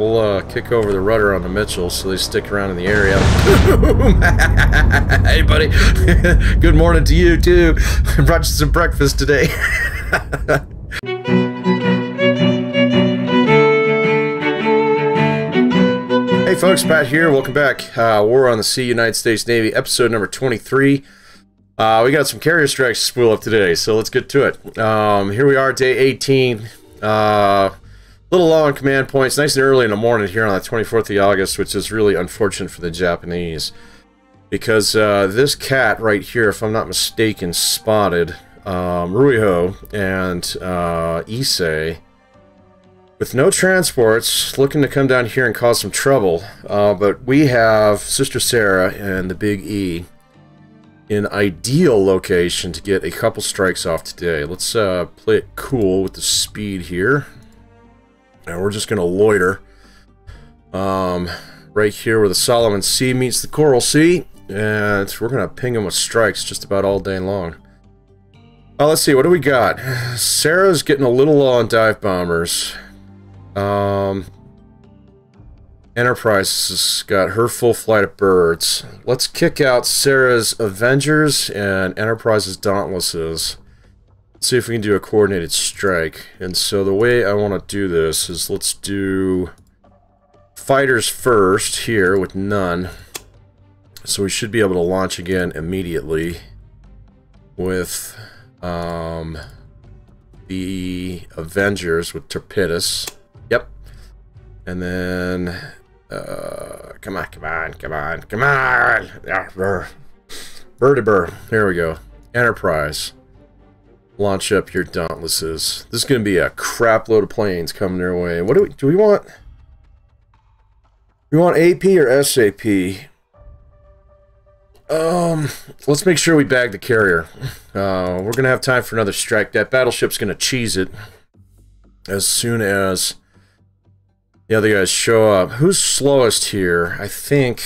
We'll kick over the rudder on the Mitchell so they stick around in the area. Hey, buddy. Good morning to you, too. I brought you some breakfast today. Hey, folks. Pat here. Welcome back. War on the Sea, United States Navy, episode number 23. We got some carrier strikes to spool up today, so let's get to it. Here we are, day 18. Little low on command points, nice and early in the morning here on the 24th of August, which is really unfortunate for the Japanese. Because this cat right here, if I'm not mistaken, spotted Ryuho and Ise with no transports, looking to come down here and cause some trouble. But we have Sister Sarah and the Big E in ideal location to get a couple strikes off today. Let's play it cool with the speed here. And we're just going to loiter right here where the Solomon Sea meets the Coral Sea. And we're going to ping them with strikes just about all day long. Oh, let's see. What do we got? Sarah's getting a little low on dive bombers. Enterprise has got her full flight of birds. Let's kick out Sarah's Avengers and Enterprise's Dauntlesses. See if we can do a coordinated strike. And so the way I want to do this is let's do fighters first here with none. So we should be able to launch again immediately with the Avengers with torpedoes. Yep. And then come on, come on, come on, come on. Birdy-bird. Here we go. Enterprise. Launch up your Dauntlesses. This is going to be a crap load of planes coming their way. What do we want? We want AP or SAP? Let's make sure we bag the carrier. We're going to have time for another strike. That battleship's going to cheese it as soon as the other guys show up. Who's slowest here? I think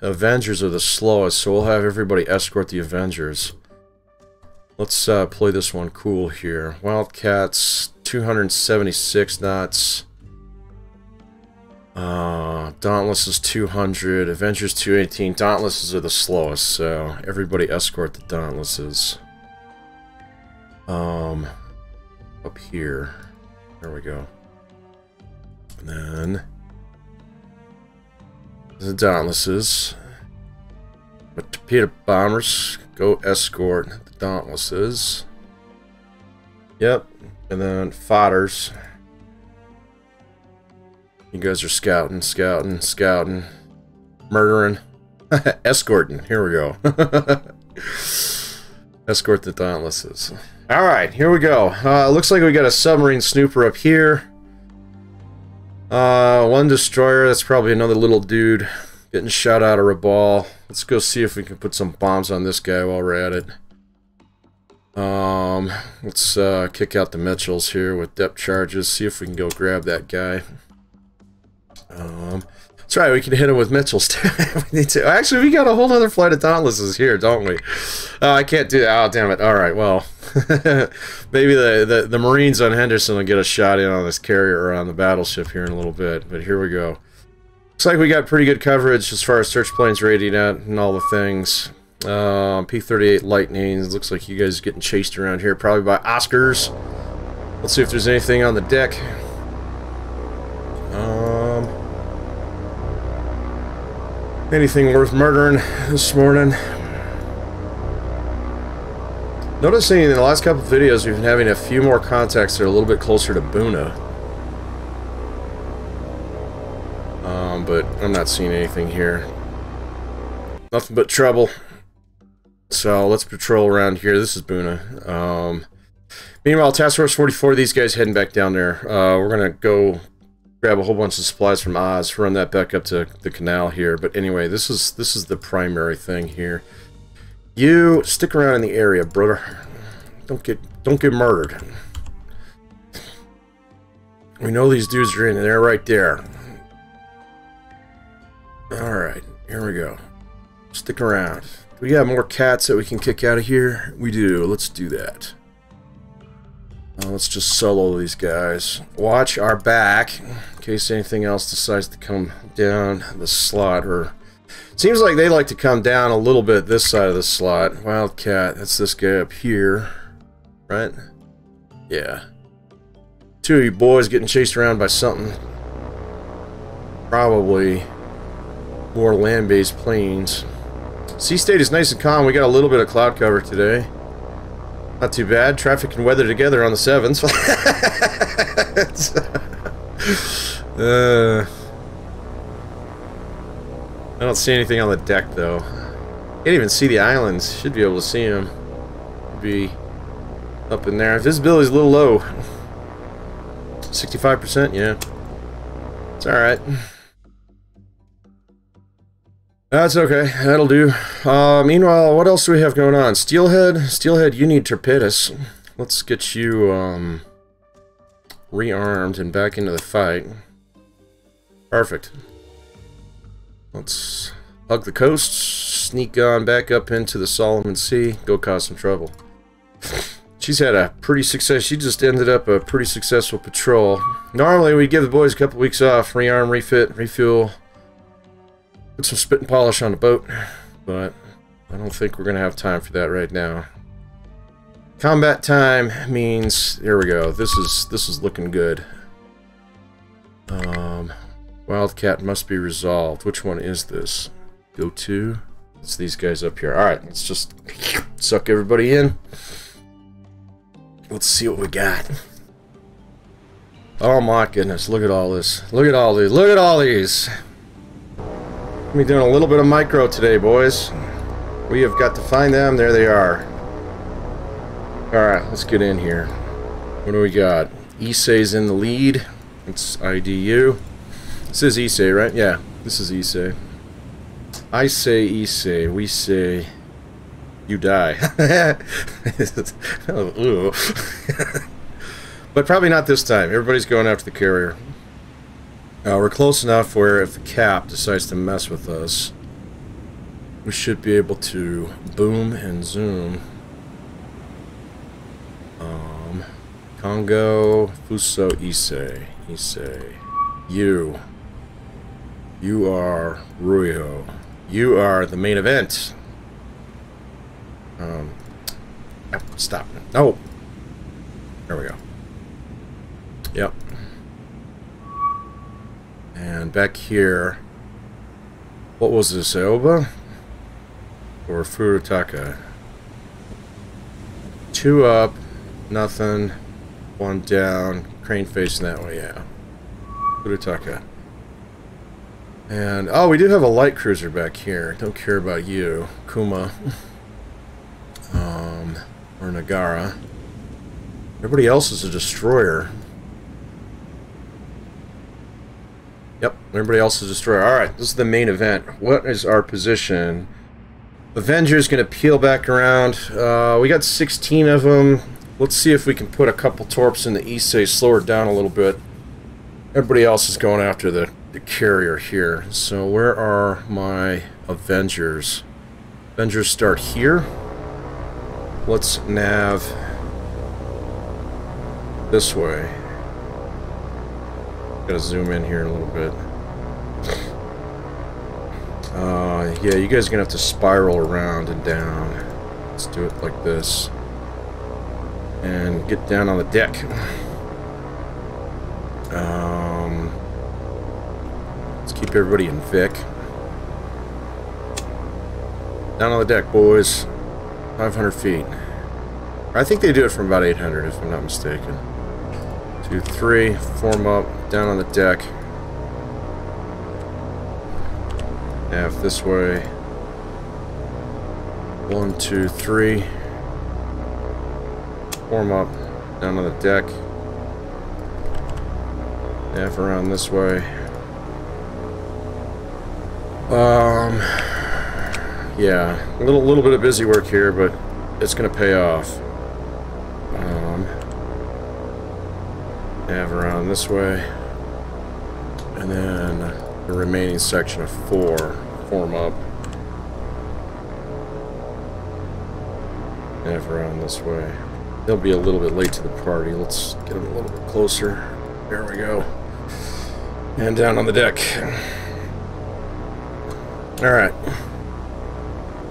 Avengers are the slowest, so we'll have everybody escort the Avengers. Let's play this one cool here. Wildcats, 276 knots. Dauntless is 200. Avengers 218. Dauntlesses are the slowest, so everybody escort the Dauntlesses. Up here. There we go. And then the Dauntlesses. The torpedo bombers go escort the Dauntlesses. Yep. And then fighters. You guys are scouting, scouting, scouting, murdering, escorting. Here we go. Escort the Dauntlesses. Alright, here we go. Looks like we got a submarine snooper up here. One destroyer. That's probably another little dude. Getting shot out of Rabaul. Let's go see if we can put some bombs on this guy while we're at it. Let's kick out the Mitchells here with depth charges. See if we can go grab that guy. That's right, we can hit him with Mitchells too. We need to. Actually, we got a whole other flight of Dauntlesses here, don't we? I can't do that. Oh, damn it. All right, well. Maybe the Marines on Henderson will get a shot in on this carrier or on the battleship here in a little bit. But here we go. Looks like we got pretty good coverage as far as search planes rating out and all the things. P38 Lightning. Looks like you guys are getting chased around here, probably by Oscars. Let's see if there's anything on the deck. Anything worth murdering this morning? Noticing in the last couple of videos, we've been having a few more contacts that are a little bit closer to Buna. But I'm not seeing anything here. Nothing but trouble. So let's patrol around here. This is Buna. Meanwhile, Task Force 44, these guys heading back down there. We're going to go grab a whole bunch of supplies from Oz, run that back up to the canal here. But anyway, this is the primary thing here. You stick around in the area, brother. Don't get murdered. We know these dudes are in there right there. Alright, here we go. Stick around. We got more cats that we can kick out of here. We do. Let's do that. Let's just solo these guys. Watch our back in case anything else decides to come down the slot. Or seems like they like to come down a little bit this side of the slot. Wildcat, that's this guy up here, right? Yeah. Two of you boys getting chased around by something. Probably more land-based planes. Sea state is nice and calm. We got a little bit of cloud cover today. Not too bad. Traffic and weather together on the 7s. I don't see anything on the deck, though. Can't even see the islands. Should be able to see them. Be up in there. Visibility's a little low. 65%? Yeah. It's alright. That's okay. That'll do. Meanwhile, what else do we have going on? Steelhead? Steelhead, you need torpedoes. Let's get you rearmed and back into the fight. Perfect. Let's hug the coast, sneak on back up into the Solomon Sea, go cause some trouble. She's had a pretty success. She just ended up a pretty successful patrol. Normally, we give the boys a couple weeks off, rearm, refit, refuel, put some spit and polish on the boat, but I don't think we're gonna have time for that right now. Combat time means here we go. This is looking good. Wildcat must be resolved. Which one is this? Go to. It's these guys up here. All right, let's just suck everybody in. Let's see what we got. Oh my goodness, look at all this. Look at all these. Look at all these. We're doing a little bit of micro today, boys. We have got to find them. There they are. Alright, let's get in here. What do we got? Issei's in the lead. It's IDU. This is Ise, right? Yeah, this is Ise. I say Ise. We say... you die. Oh, but probably not this time. Everybody's going after the carrier. We're close enough where if the cap decides to mess with us, we should be able to boom and zoom. Kongo, Fuso, Ise. Ise. You. You are Ryuho. You are the main event. Stop. Oh! There we go. Yep. And back here... what was this, Aoba? Or Furutaka? Two up, nothing, one down, crane facing that way, yeah. Furutaka. And, oh, we do have a light cruiser back here. Don't care about you, Kuma. Or Nagara. Everybody else is a destroyer. Yep, everybody else is a destroyer. Alright, this is the main event. What is our position? Avengers gonna peel back around. We got 16 of them. Let's see if we can put a couple torps in the Issei, slow her down a little bit. Everybody else is going after the carrier here. So where are my Avengers? Avengers start here. Let's nav this way. Gotta zoom in here a little bit. Yeah, you guys are gonna have to spiral around and down. Let's do it like this. And get down on the deck. Let's keep everybody in Vic. Down on the deck, boys. 500 feet. I think they do it from about 800, if I'm not mistaken. 2, 3, form up, down on the deck. Half this way. 1, 2, 3. Form up, down on the deck. Half around this way. Yeah, a little bit of busy work here, but it's gonna pay off. Nav around this way, and then the remaining section of 4 form up. Nav around this way. They'll be a little bit late to the party. Let's get them a little bit closer. There we go. And down on the deck. Alright.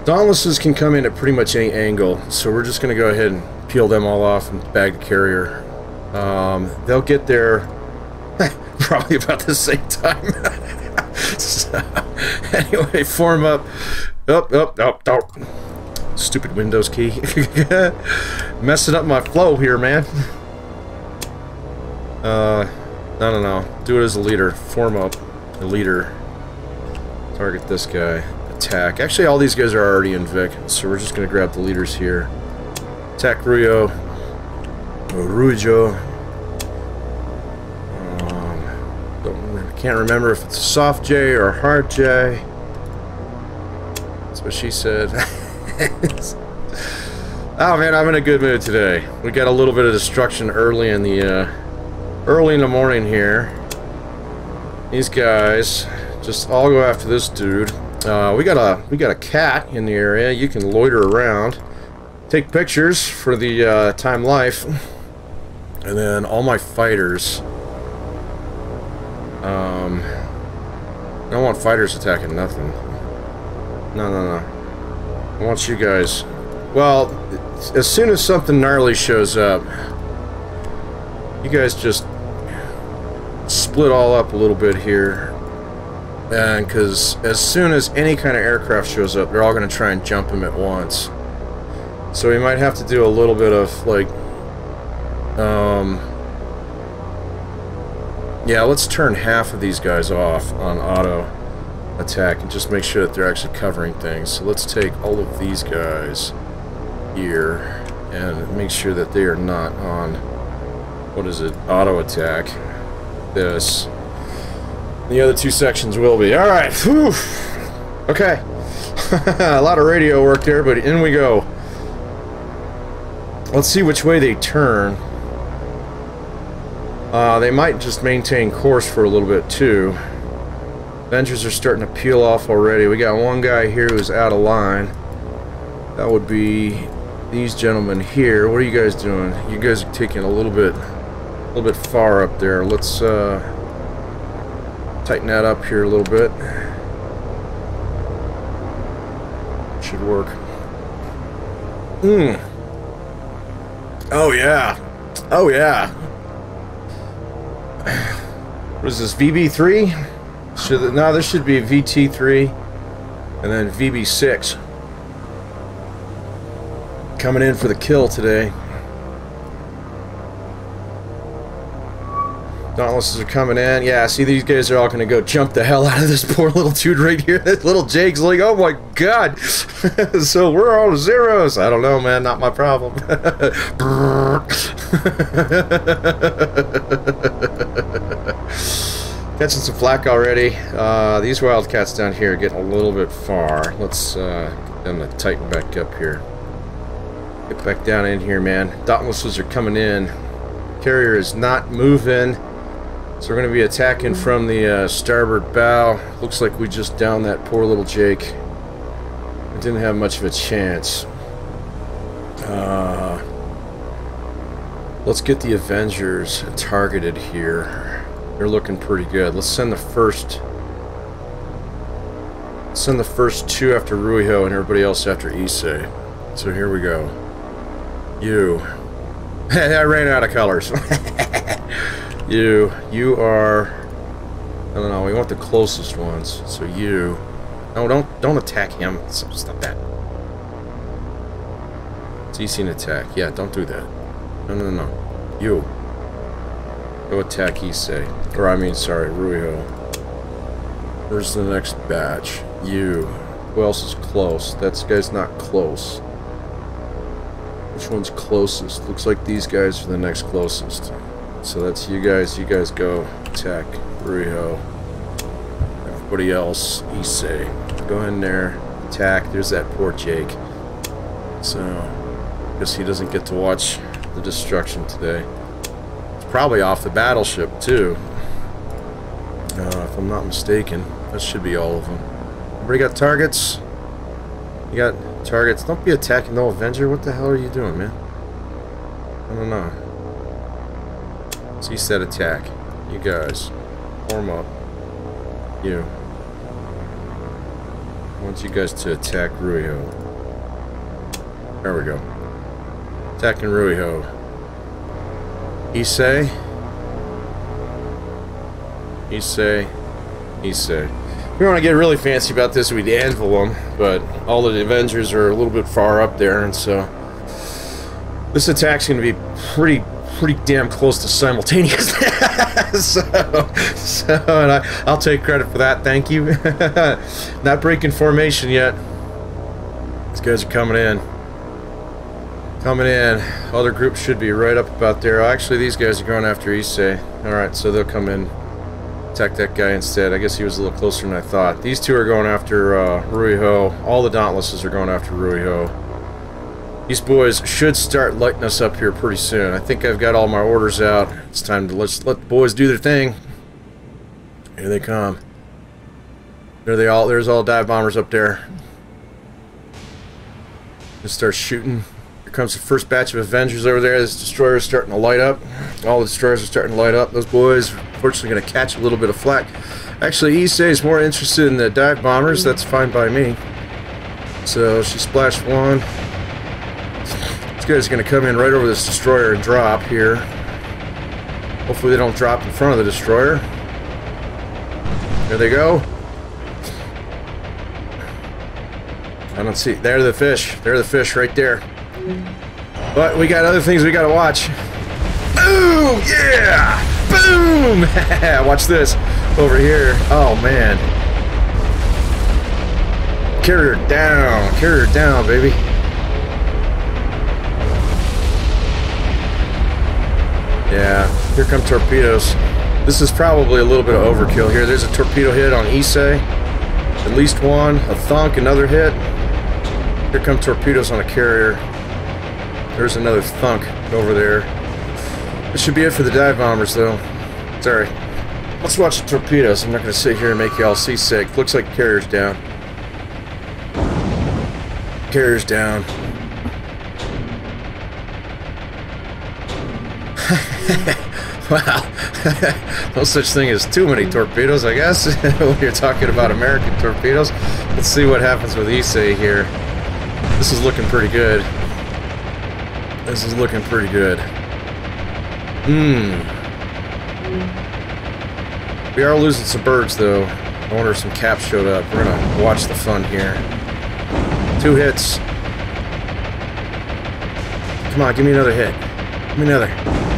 Dauntlesses can come in at pretty much any angle, so we're just going to go ahead and peel them all off and bag the carrier. They'll get there probably about the same time. So, anyway, form up. Oh. Stupid Windows key. Messing up my flow here, man. I don't know. Do it as a leader. Form up. A leader. Target this guy. Attack. Actually, all these guys are already in Vic, so we're just going to grab the leaders here. Attack Ryuho. Can't remember if it's a soft J or a hard J. That's what she said. Oh man, I'm in a good mood today. We got a little bit of destruction early in the morning here. These guys just all go after this dude. We got a cat in the area. You can loiter around, take pictures for the time life, and then all my fighters. I don't want fighters attacking nothing. No. I want you guys. Well, as soon as something gnarly shows up, you guys just split all up a little bit here. And because as soon as any kind of aircraft shows up, they're all going to try and jump him at once. So we might have to do a little bit of, like, yeah, let's turn half of these guys off on auto attack and just make sure that they're actually covering things. So let's take all of these guys here and make sure that they are not on, what is it, auto attack. This. The other two sections will be. Alright, whew. Okay. A lot of radio work there, but in we go. Let's see which way they turn. They might just maintain course for a little bit, too. Avengers are starting to peel off already. We got one guy here who's out of line. That would be these gentlemen here. What are you guys doing? You guys are taking a little bit far up there. Let's tighten that up here a little bit. Should work. Oh, yeah. Oh, yeah. What is this, VB3? Should, no, this should be VT3 and then VB6. Coming in for the kill today. Dauntlesses are coming in. Yeah, see, these guys are all going to go jump the hell out of this poor little dude right here. That little Jake's like, oh my god. So we're all zeros. I don't know, man. Not my problem. Catching some flack already. These Wildcats down here are getting a little bit far. Let's get them to tighten back up here. Get back down in here, man. Dauntlesses are coming in. Carrier is not moving. So we're going to be attacking from the starboard bow. Looks like we just downed that poor little Jake. I didn't have much of a chance. Let's get the Avengers targeted here. They're looking pretty good. Let's send the first. Send the first two after Ryuho and everybody else after Ise. So here we go. You. I ran out of colors. You are, I don't know, we want the closest ones, so you, no, don't attack him, stop that. It's easy to attack, yeah, don't do that, no, you, go attack Issei, or I mean, sorry, Ryuho. Where's the next batch? You, who else is close? That guy's not close. Which one's closest? Looks like these guys are the next closest. So that's you guys go attack Ryuho. Everybody else, Issei. Go in there, attack. There's that poor Jake. So, I guess he doesn't get to watch the destruction today. It's probably off the battleship, too. If I'm not mistaken, that should be all of them. Everybody got targets? You got targets. Don't be attacking no Avenger. What the hell are you doing, man? don't know. Set attack. You guys. Form up. You. I want you guys to attack Ryuho. There we go. Attacking Ryuho. Ise. Ise. Ise. We want to get really fancy about this, we'd anvil them, but all the Avengers are a little bit far up there, and so this attack's going to be pretty damn close to simultaneous. I'll take credit for that, thank you. Not breaking formation yet. These guys are coming in. Coming in. Other groups should be right up about there. Actually, these guys are going after Issei. Alright, so they'll come in. Attack that guy instead. I guess he was a little closer than I thought. These two are going after Ryuho. All the Dauntlesses are going after Ryuho. These boys should start lighting us up here pretty soon. I think I've got all my orders out. It's time to let the boys do their thing. Here they come. There they all. There's all dive bombers up there. Just start shooting. Here comes the first batch of Avengers over there. This destroyer is starting to light up. All the destroyers are starting to light up. Those boys, unfortunately, going to catch a little bit of flack. Actually, Issei is more interested in the dive bombers. That's fine by me. So she splashed one. This guy's going to come in right over this destroyer and drop here. Hopefully, they don't drop in front of the destroyer. There they go. I don't see. They're the fish. They're the fish right there. But we got other things we gotta watch. Boom! Yeah! Boom! Watch this over here. Oh man! Carrier down, baby. Yeah. Here come torpedoes. This is probably a little bit of overkill here. There's a torpedo hit on Issei. At least one. A thunk. Another hit. Here come torpedoes on a carrier. There's another thunk over there. That should be it for the dive bombers, though. Sorry. Let's watch the torpedoes. I'm not going to sit here and make y'all seasick. Looks like carrier's down. Carrier's down. Wow. No such thing as too many torpedoes, I guess, when you're talking about American torpedoes. Let's see what happens with Issei here. This is looking pretty good. This is looking pretty good. We are losing some birds, though. I wonder if some caps showed up. We're gonna watch the fun here. Two hits. Come on, give me another hit. Give me another.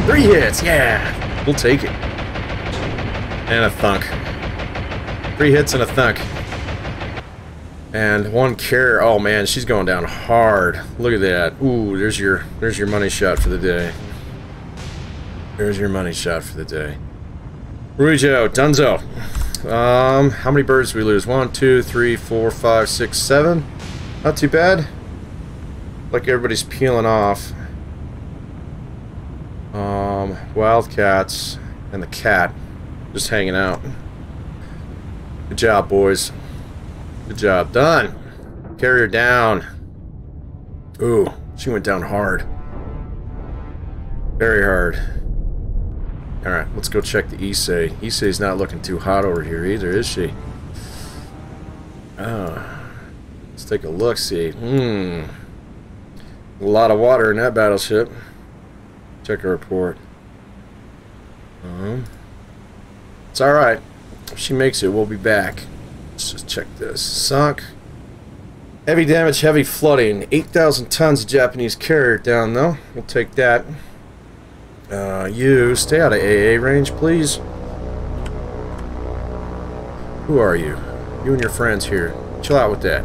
Three hits, yeah! We'll take it. And a thunk. Three hits and a thunk. And one carrier. Oh man, she's going down hard. Look at that. Ooh, there's your money shot for the day. There's your money shot for the day. Rujo, Dunzo. How many birds did we lose? 1, 2, 3, 4, 5, 6, 7. Not too bad. Like everybody's peeling off. Wildcats and the cat just hanging out. Good job, boys. Good job. Done. Carrier down. Ooh, she went down hard. Very hard. Alright, let's go check the Issei. Issei's not looking too hot over here either, is she? Let's take a look, see. A lot of water in that battleship. Check her report. It's alright. If she makes it, we'll be back. Let's just check this. Sunk. Heavy damage, heavy flooding. 8,000 tons of Japanese carrier down, though. We'll take that. You, stay out of AA range, please. Who are you? You and your friends here. Chill out with that.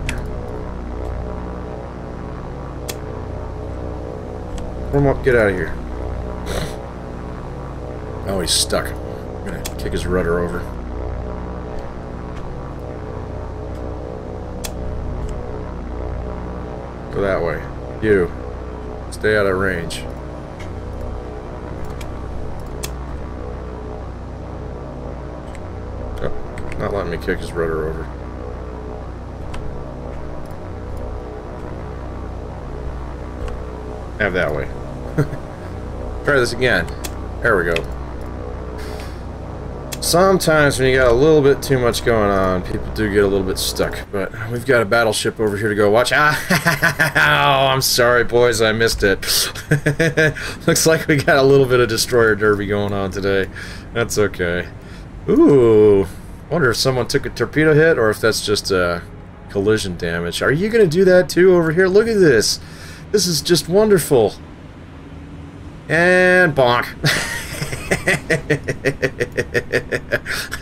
Warm up, get out of here. Oh, he's stuck. I'm gonna kick his rudder over. Go that way. You. Stay out of range. Oh, not letting me kick his rudder over. Have that way. Try this again. There we go. Sometimes when you got a little bit too much going on, people do get a little bit stuck. But we've got a battleship over here to go watch. Ah, I'm sorry, boys, I missed it. Looks like we got a little bit of destroyer derby going on today. That's okay. Ooh. Wonder if someone took a torpedo hit or if that's just a collision damage. Are you going to do that too over here? Look at this. This is just wonderful. And bonk.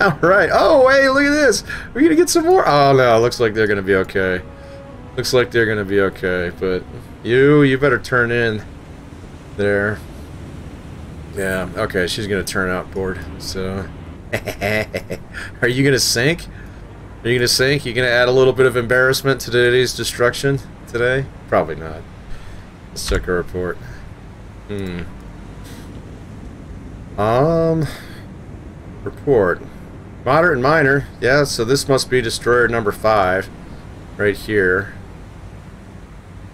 Alright. Oh, hey, look at this. We're going to get some more. Oh, no. Looks like they're going to be okay. Looks like they're going to be okay. But you better turn in there. Yeah. Okay. She's going to turn outboard. So. Are you going to sink? Are you going to sink? You going to add a little bit of embarrassment to today's destruction today? Probably not. Let's check our report. Report. Moderate and minor. Yeah, so this must be destroyer number 5. Right here.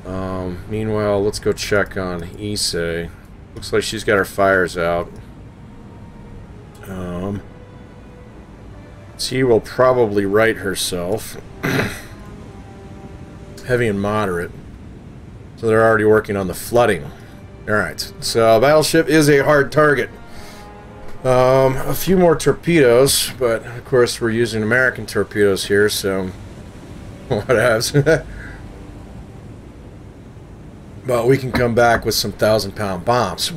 Meanwhile, let's go check on Ise. Looks like she's got her fires out. She will probably right herself. Heavy and moderate. So they're already working on the flooding. Alright, so battleship is a hard target. A few more torpedoes, but of course we're using American torpedoes here, so what else? But we can come back with some 1,000-pound bombs.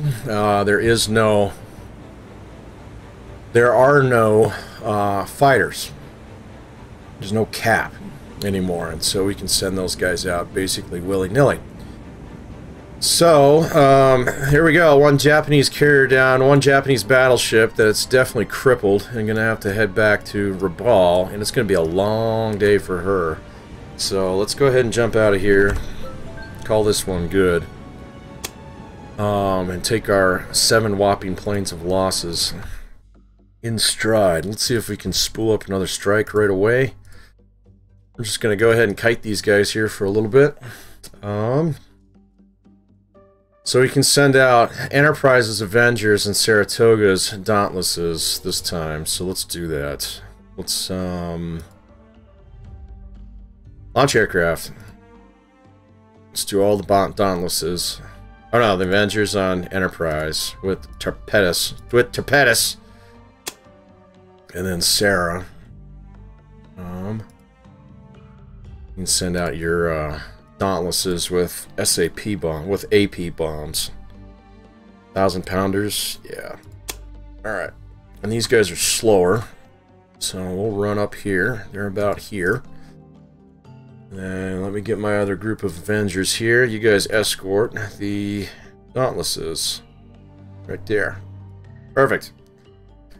There are no fighters. There's no cap anymore, and so we can send those guys out basically willy-nilly. So, here we go. One Japanese carrier down, one Japanese battleship that's definitely crippled and going to have to head back to Rabaul, and it's going to be a long day for her. So, let's go ahead and jump out of here, call this one good, and take our 7 whopping planes of losses in stride. Let's see if we can spool up another strike right away. I'm just going to go ahead and kite these guys here for a little bit. So we can send out Enterprise's, Avengers, and Saratoga's Dauntlesses this time. So let's do that. Let's launch aircraft. Let's do all the Dauntlesses. Oh no, the Avengers on Enterprise with torpedoes. And then Sarah. You can send out your Dauntlesses with AP bombs. 1,000-pounders, yeah. Alright. And these guys are slower. So we'll run up here. They're about here. And let me get my other group of Avengers here. You guys escort the Dauntlesses. Right there. Perfect.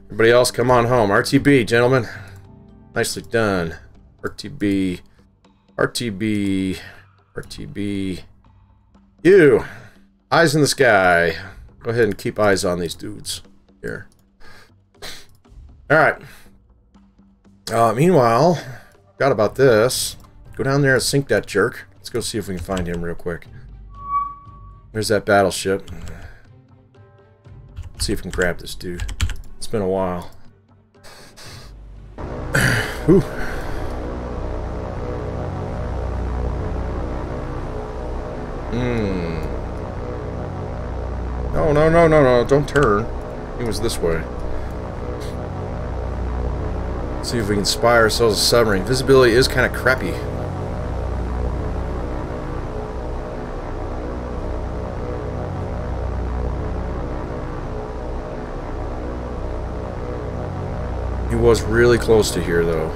Everybody else, come on home. RTB, gentlemen. Nicely done. RTB. RTB. RTB. You! Eyes in the sky. Go ahead and keep eyes on these dudes here. Alright. Meanwhile, forgot about this. Go down there and sink that jerk. Let's go see if we can find him real quick. There's that battleship. Let's see if we can grab this dude. It's been a while. Ooh. No, no, no, no, no, don't turn. He was this way. Let's see if we can spy ourselves a submarine. Visibility is kind of crappy. He was really close to here, though.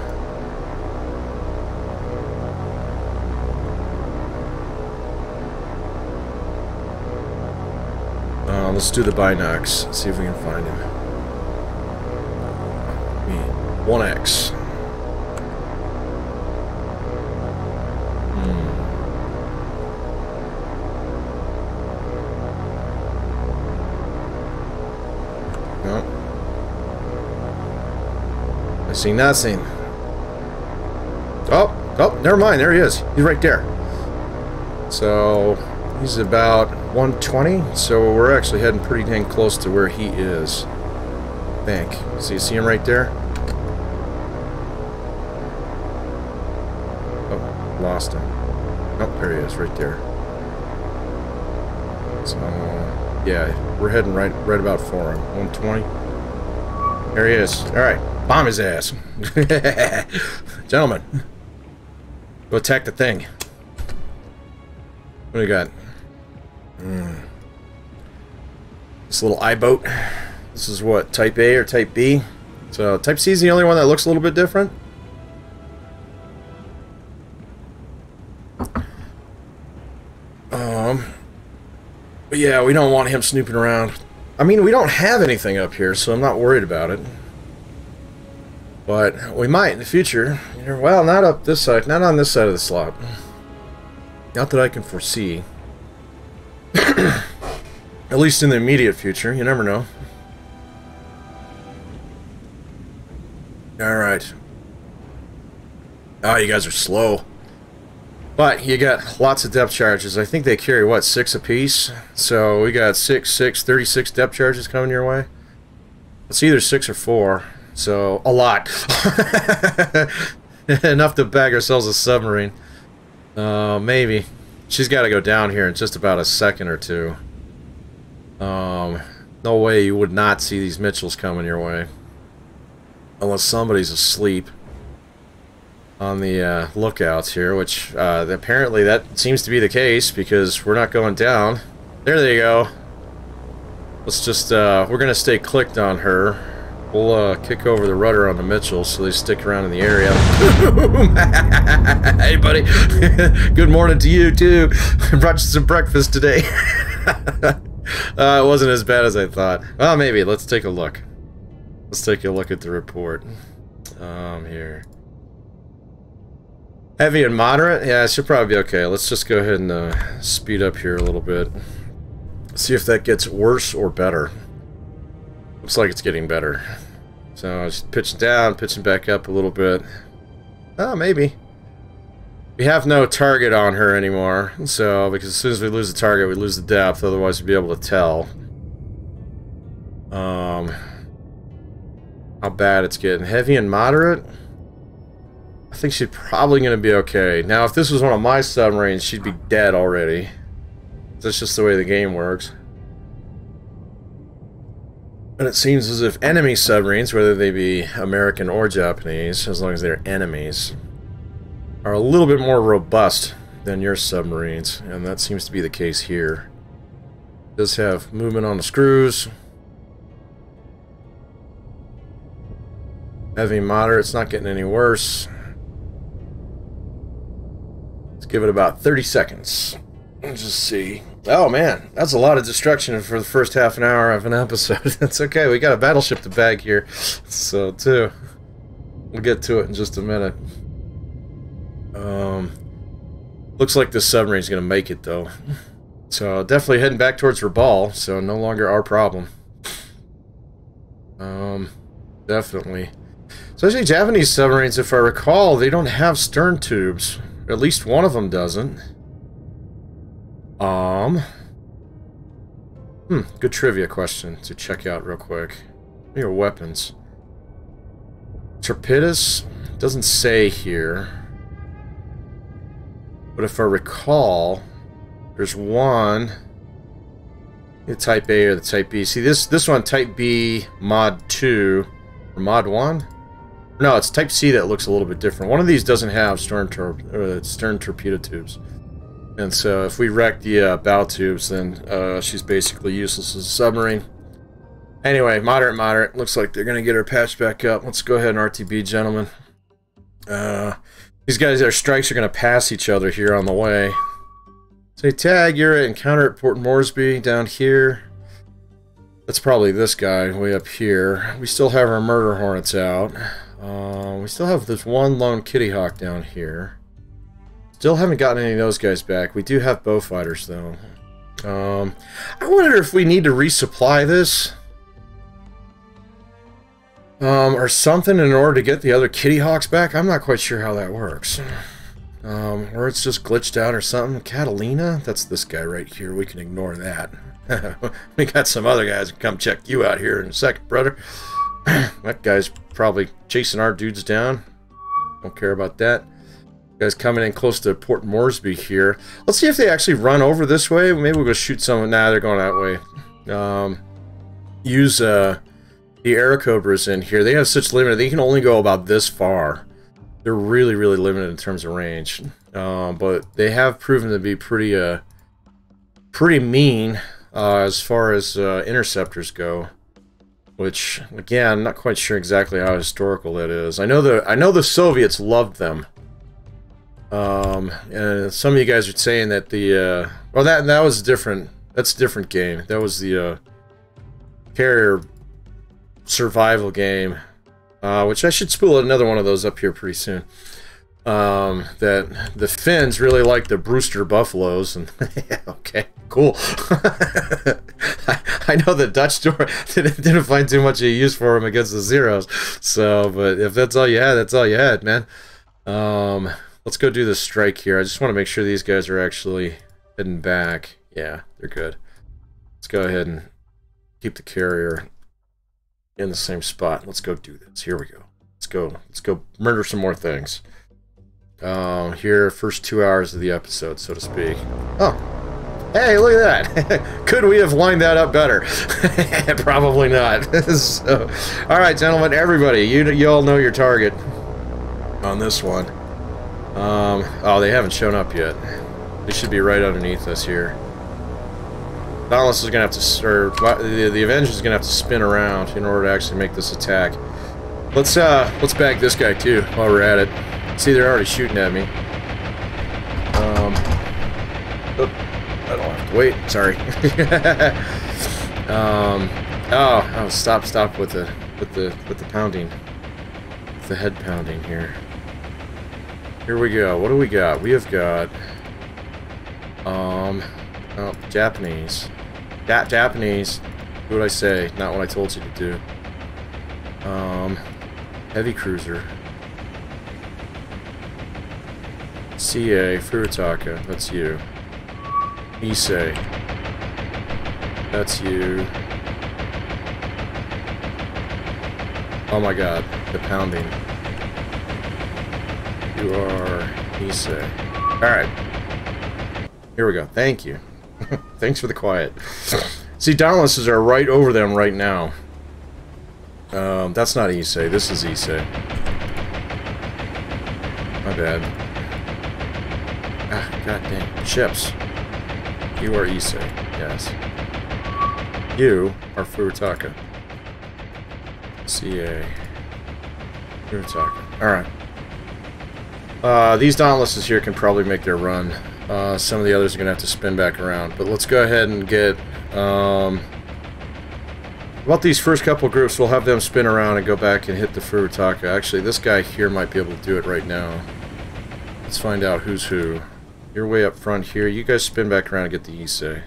Let's do the binocs, see if we can find him. 1X. No. I see nothing. Oh, never mind, there he is. He's right there. So, He's about 120, so we're actually heading pretty dang close to where he is. I think. So you see him right there? Oh, lost him. Nope, there he is, right there. So, yeah, we're heading right about for him. 120. There he is. All right, bomb his ass, gentlemen. Go attack the thing. What do you got? This little eye boat. This is what, type A or type B? So type C is the only one that looks a little bit different. But yeah, we don't want him snooping around. I mean, we don't have anything up here, so I'm not worried about it. But we might in the future. Well, not up this side, not on this side of the slot. Not that I can foresee. At least in the immediate future, you never know. Alright. Oh, you guys are slow. But you got lots of depth charges. I think they carry, what, 6 apiece? So we got 36 depth charges coming your way. It's either 6 or 4. So, a lot. Enough to bag ourselves a submarine. Maybe. She's got to go down here in just about a second or two. No way you would not see these Mitchells coming your way. Unless somebody's asleep on the lookouts here, which apparently that seems to be the case because we're not going down. There they go. Let's just, we're going to stay clicked on her. We'll kick over the rudder on the Mitchell so they stick around in the area. Hey, buddy. Good morning to you, too. I brought you some breakfast today. It wasn't as bad as I thought. Well, maybe. Let's take a look. Let's take a look at the report. Here. Heavy and moderate? Yeah, she'll probably be okay. Let's just go ahead and speed up here a little bit. See if that gets worse or better. Looks like it's getting better. So just pitching down, pitching back up a little bit. Oh, maybe. We have no target on her anymore. So, because as soon as we lose the target, we lose the depth. Otherwise, we'd be able to tell how bad it's getting. Heavy and moderate? I think she's probably going to be okay. Now, if this was one of my submarines, she'd be dead already. That's just the way the game works. And it seems as if enemy submarines, whether they be American or Japanese, as long as they're enemies, are a little bit more robust than your submarines, and that seems to be the case here. It does have movement on the screws. Heavy moderate, it's not getting any worse. Let's give it about 30 seconds. Let's just see. Oh man, that's a lot of destruction for the first half an hour of an episode. That's okay, we got a battleship to bag here. So, too. We'll get to it in just a minute. Looks like this submarine's gonna make it, though. So, definitely heading back towards Rabaul, so no longer our problem. Definitely. Especially Japanese submarines, if I recall, they don't have stern tubes. At least one of them doesn't. Good trivia question to check out real quick. What are your weapons? Torpedoes? Doesn't say here. But if I recall, there's one. The type A or the type B. See this one, type B mod 2 or mod 1? No, it's type C that looks a little bit different. One of these doesn't have stern torpedo tubes. And so if we wreck the bow tubes, then she's basically useless as a submarine. Anyway, moderate. Looks like they're going to get her patched back up. Let's go ahead and RTB, gentlemen. These guys, their strikes are going to pass each other here on the way. Say, Tag, you're at encounter at Port Moresby down here. That's probably this guy way up here. We still have our murder hornets out. We still have this one lone kitty hawk down here. Still haven't gotten any of those guys back. We do have bow fighters, though. I wonder if we need to resupply this. Or something in order to get the other kitty hawks back. I'm not quite sure how that works. Or it's just glitched out or something. Catalina? That's this guy right here. We can ignore that. We got some other guys who come check you out here in a second, brother. That guy's probably chasing our dudes down. Don't care about that. Guys coming in close to Port Moresby here. Let's see if they actually run over this way. Maybe we'll go shoot some. Nah, they're going that way. Use the Aircobras in here. They have such limited. They can only go about this far. They're really, really limited in terms of range. But they have proven to be pretty, pretty mean as far as interceptors go. Which, again, I'm not quite sure exactly how historical that is. I know the Soviets loved them. And some of you guys are saying that the well, that was different. That's a different game. That was the carrier survival game, which I should spool another one of those up here pretty soon. That the Finns really like the Brewster Buffaloes, and okay, cool. I know the Dutch didn't find too much of a use for them against the Zeros. So, but if that's all you had, that's all you had, man. Let's go do this strike here. I just want to make sure these guys are actually heading back. Yeah, they're good. Let's go ahead and keep the carrier in the same spot. Let's go do this. Here we go. Let's go murder some more things. Here, first 2 hours of the episode, so to speak. Oh, hey, look at that. Could we have lined that up better? Probably not. So, all right, gentlemen, everybody, you all know your target on this one. Oh, they haven't shown up yet. They should be right underneath us here. Dauntless is going to have to, the Avengers is going to have to spin around in order to actually make this attack. Let's bag this guy too while we're at it. See, they're already shooting at me. I don't have to wait. Sorry. Oh, stop with the pounding, with the head pounding here. Here we go. What do we got? We have got oh, Japanese. Japanese. Do what I say, not what I told you to do. Heavy cruiser. CA Furutaka. That's you. Ise. That's you. Oh my God, the pounding. You are Ise. Alright. Here we go. Thank you. Thanks for the quiet. See, Dauntlesses are right over them right now. That's not Ise. This is Ise. My bad. Ah, goddamn. Ships. You are Ise. Yes. You are Furutaka. CA. Furutaka. Alright. These Dauntlesses here can probably make their run. Some of the others are going to have to spin back around. But let's go ahead and get... about these first couple groups, we'll have them spin around and go back and hit the Furutaka. Actually, this guy here might be able to do it right now. Let's find out who's who. You're way up front here. You guys spin back around and get the Issei.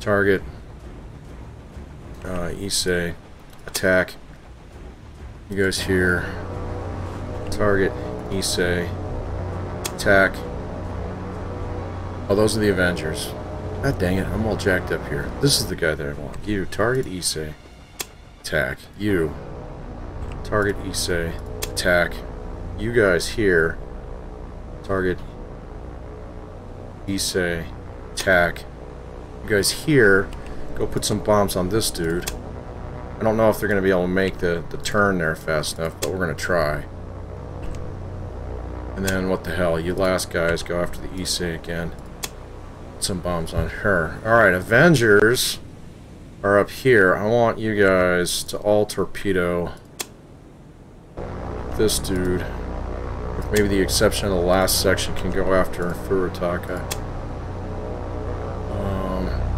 Target. Issei. Attack. You guys here. Target, Issei, attack. Oh, those are the Avengers. God dang it, I'm all jacked up here. This is the guy that I want. You, target, Issei, attack. You, target, Issei, attack. You guys here, target, Issei, attack. You guys here, go put some bombs on this dude. I don't know if they're going to be able to make the turn there fast enough, but we're going to try. And then, what the hell, you last guys go after the Issei again. Put some bombs on her. Alright, Avengers are up here. I want you guys to all torpedo this dude. With maybe the exception of the last section can go after Furutaka.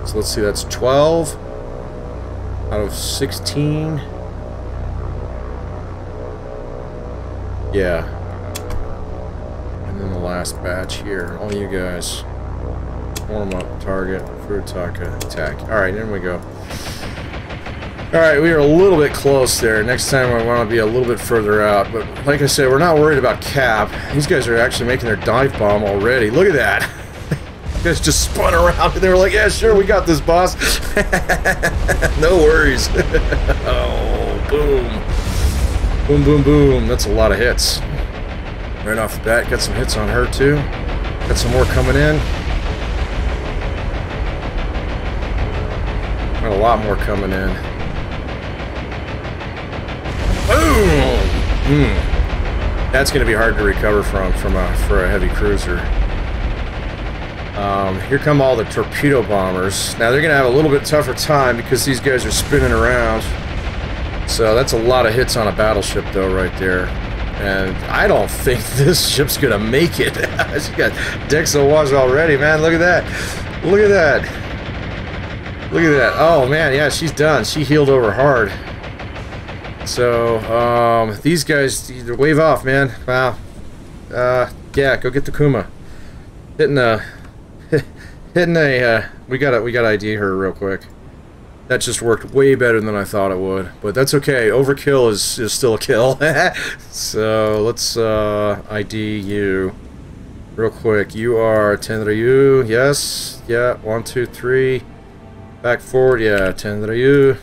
So let's see, that's 12 out of 16. Yeah. In the last batch here. All you guys warm up, target, Furutaka, attack. Alright, in we go. Alright, we are a little bit close there. Next time I want to be a little bit further out. But like I said, we're not worried about Cap. These guys are actually making their dive bomb already. Look at that. You guys just spun around and they were like, yeah, sure, we got this, boss. No worries. Oh, boom. Boom, boom, boom. That's a lot of hits. Right off the bat, got some hits on her, too. Got some more coming in. Got a lot more coming in. Boom! Mm. That's going to be hard to recover for a heavy cruiser. Here come all the torpedo bombers. Now they're going to have a little bit tougher time because these guys are spinning around. So that's a lot of hits on a battleship though right there. And I don't think this ship's going to make it. She's got decks awash already, man. Look at that. Look at that. Look at that. Oh man, yeah, she's done. She healed over hard. So, these guys, wave off, man. Wow. Yeah, go get the Kuma. We gotta ID her real quick. That just worked way better than I thought it would. But that's okay, overkill is still a kill. So, let's, ID you. Real quick, you are Tenryu, yes. Yeah, 1, 2, 3. Back forward, yeah, Tenryu.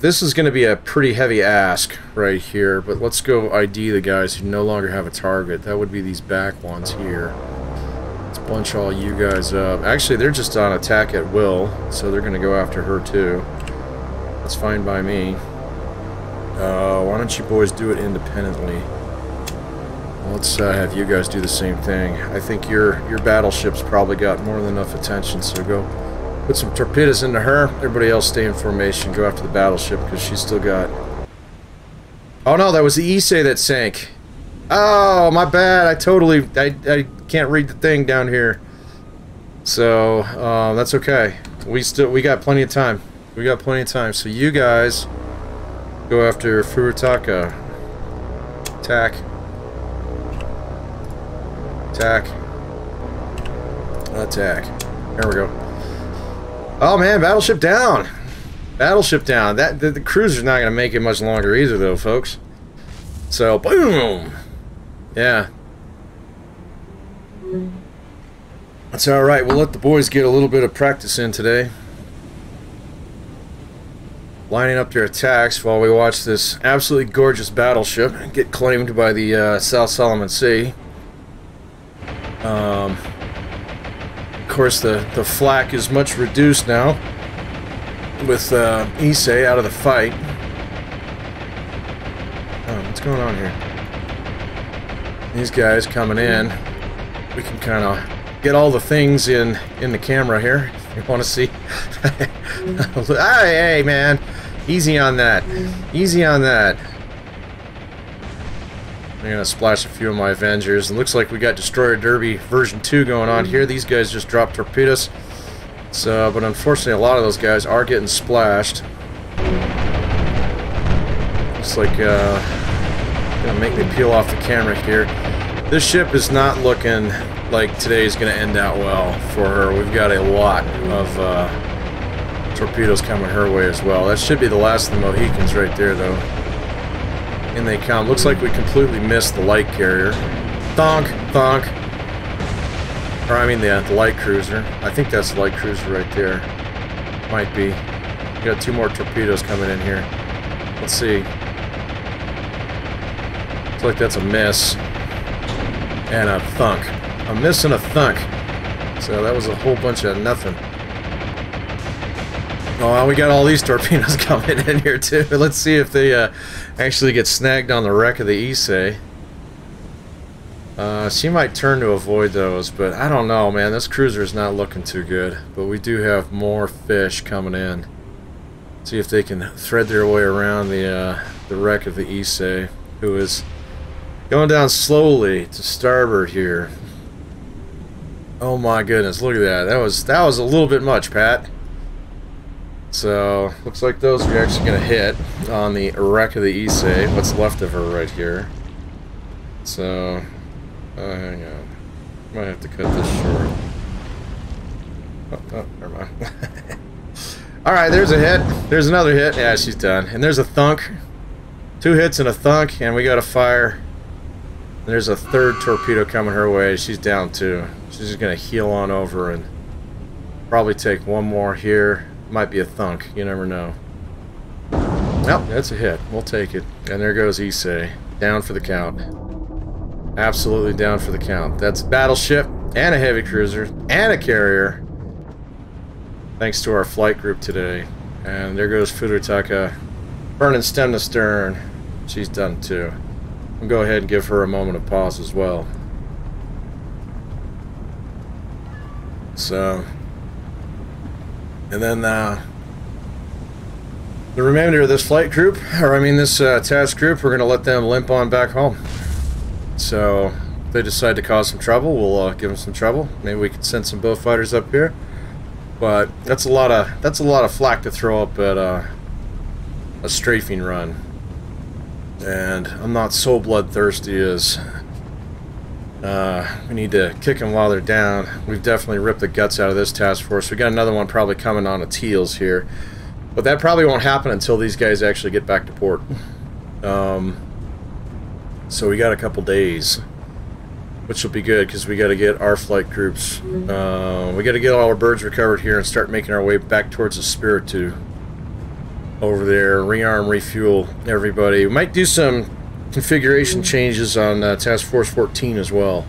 This is going to be a pretty heavy ask right here, but let's go ID the guys who no longer have a target. That would be these back ones here. Let's bunch all you guys up. Actually, they're just on attack at will, so they're going to go after her too. That's fine by me. Why don't you boys do it independently? Let's have you guys do the same thing. I think your battleship's probably got more than enough attention, so go. Put some torpedoes into her. Everybody else stay in formation. Go after the battleship because she's still got... Oh no, that was the Ise that sank. Oh, my bad. I can't read the thing down here. So, that's okay. We got plenty of time. We got plenty of time. So you guys go after Furutaka. Attack. Attack. Attack. There we go. Oh man, battleship down! Battleship down. That the cruiser's not going to make it much longer either, though, folks. So, boom! Yeah. That's alright, we'll let the boys get a little bit of practice in today. Lining up their attacks while we watch this absolutely gorgeous battleship get claimed by the South Solomon Sea. Of course, the flak is much reduced now with Issei out of the fight. Oh, what's going on here? These guys coming in. We can kind of get all the things in the camera here. If you want to see? Hey, man, easy on that. Easy on that. I'm gonna splash a few of my Avengers. It looks like we got Destroyer Derby version 2 going on here. These guys just dropped torpedoes. So, but unfortunately a lot of those guys are getting splashed. Looks like gonna make me peel off the camera here. This ship is not looking like today's gonna end out well for her. We've got a lot of torpedoes coming her way as well. That should be the last of the Mohicans right there though. In they come. Looks like we completely missed the light carrier. Thonk, thonk. Or I mean the light cruiser. I think that's the light cruiser right there. Might be. We got two more torpedoes coming in here. Let's see. Looks like that's a miss. And a thunk. A miss and a thunk. So that was a whole bunch of nothing. Oh, well, we got all these torpedoes coming in here too. Let's see if they actually get snagged on the wreck of the Issei. She might turn to avoid those, but I don't know, man. This cruiser is not looking too good. But we do have more fish coming in. See if they can thread their way around the wreck of the Issei, who is going down slowly to starboard here. Oh my goodness! Look at that. That was a little bit much, Pat. So, looks like those are actually going to hit on the wreck of the Issei, what's left of her right here. So, hang on. Might have to cut this short. Oh, never mind. Alright, there's a hit. There's another hit. Yeah, she's done. And there's a thunk. Two hits and a thunk, and we got a fire. There's a third torpedo coming her way. She's down too. She's just going to heel on over and probably take one more here. Might be a thunk. You never know. Nope, that's a hit. We'll take it. And there goes Ise. Down for the count. Absolutely down for the count. That's a battleship and a heavy cruiser and a carrier. Thanks to our flight group today. And there goes Furutaka. Burning stem to stern. She's done too. We'll go ahead and give her a moment of pause as well. So, and then the remainder of this flight group, or I mean this task group, we're going to let them limp on back home. So, if they decide to cause some trouble, we'll give them some trouble. Maybe we can send some bow fighters up here. But that's a lot of flack to throw up at a strafing run. And I'm not so bloodthirsty as we need to kick them while they're down. We've definitely ripped the guts out of this task force. We got another one probably coming on its heels here, but that probably won't happen until these guys actually get back to port. So we got a couple days, which will be good because we got to get our flight groups. We got to get all our birds recovered here and start making our way back towards the Spiritu. Over there, rearm, refuel everybody. We might do some configuration changes on Task Force 14 as well.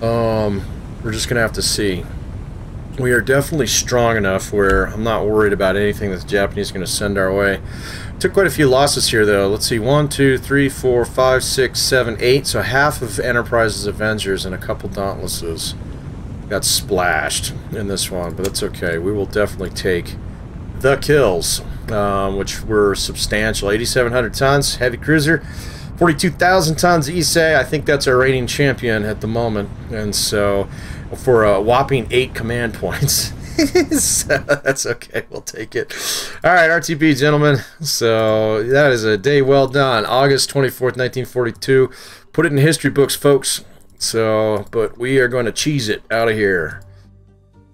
We're just gonna have to see. We are definitely strong enough where I'm not worried about anything that the Japanese are gonna send our way. Took quite a few losses here though. Let's see, 1, 2, 3, 4, 5, 6, 7, 8. So half of Enterprise's Avengers and a couple Dauntlesses got splashed in this one, but that's okay. We will definitely take the kills, which were substantial. 8,700 tons, heavy cruiser, 42,000 tons Issei. I think that's our reigning champion at the moment, and so for a whopping 8 command points. So that's okay, we'll take it. Alright, RTB gentlemen, so that is a day well done. August 24th, 1942. Put it in history books, folks. So, but we are going to cheese it out of here.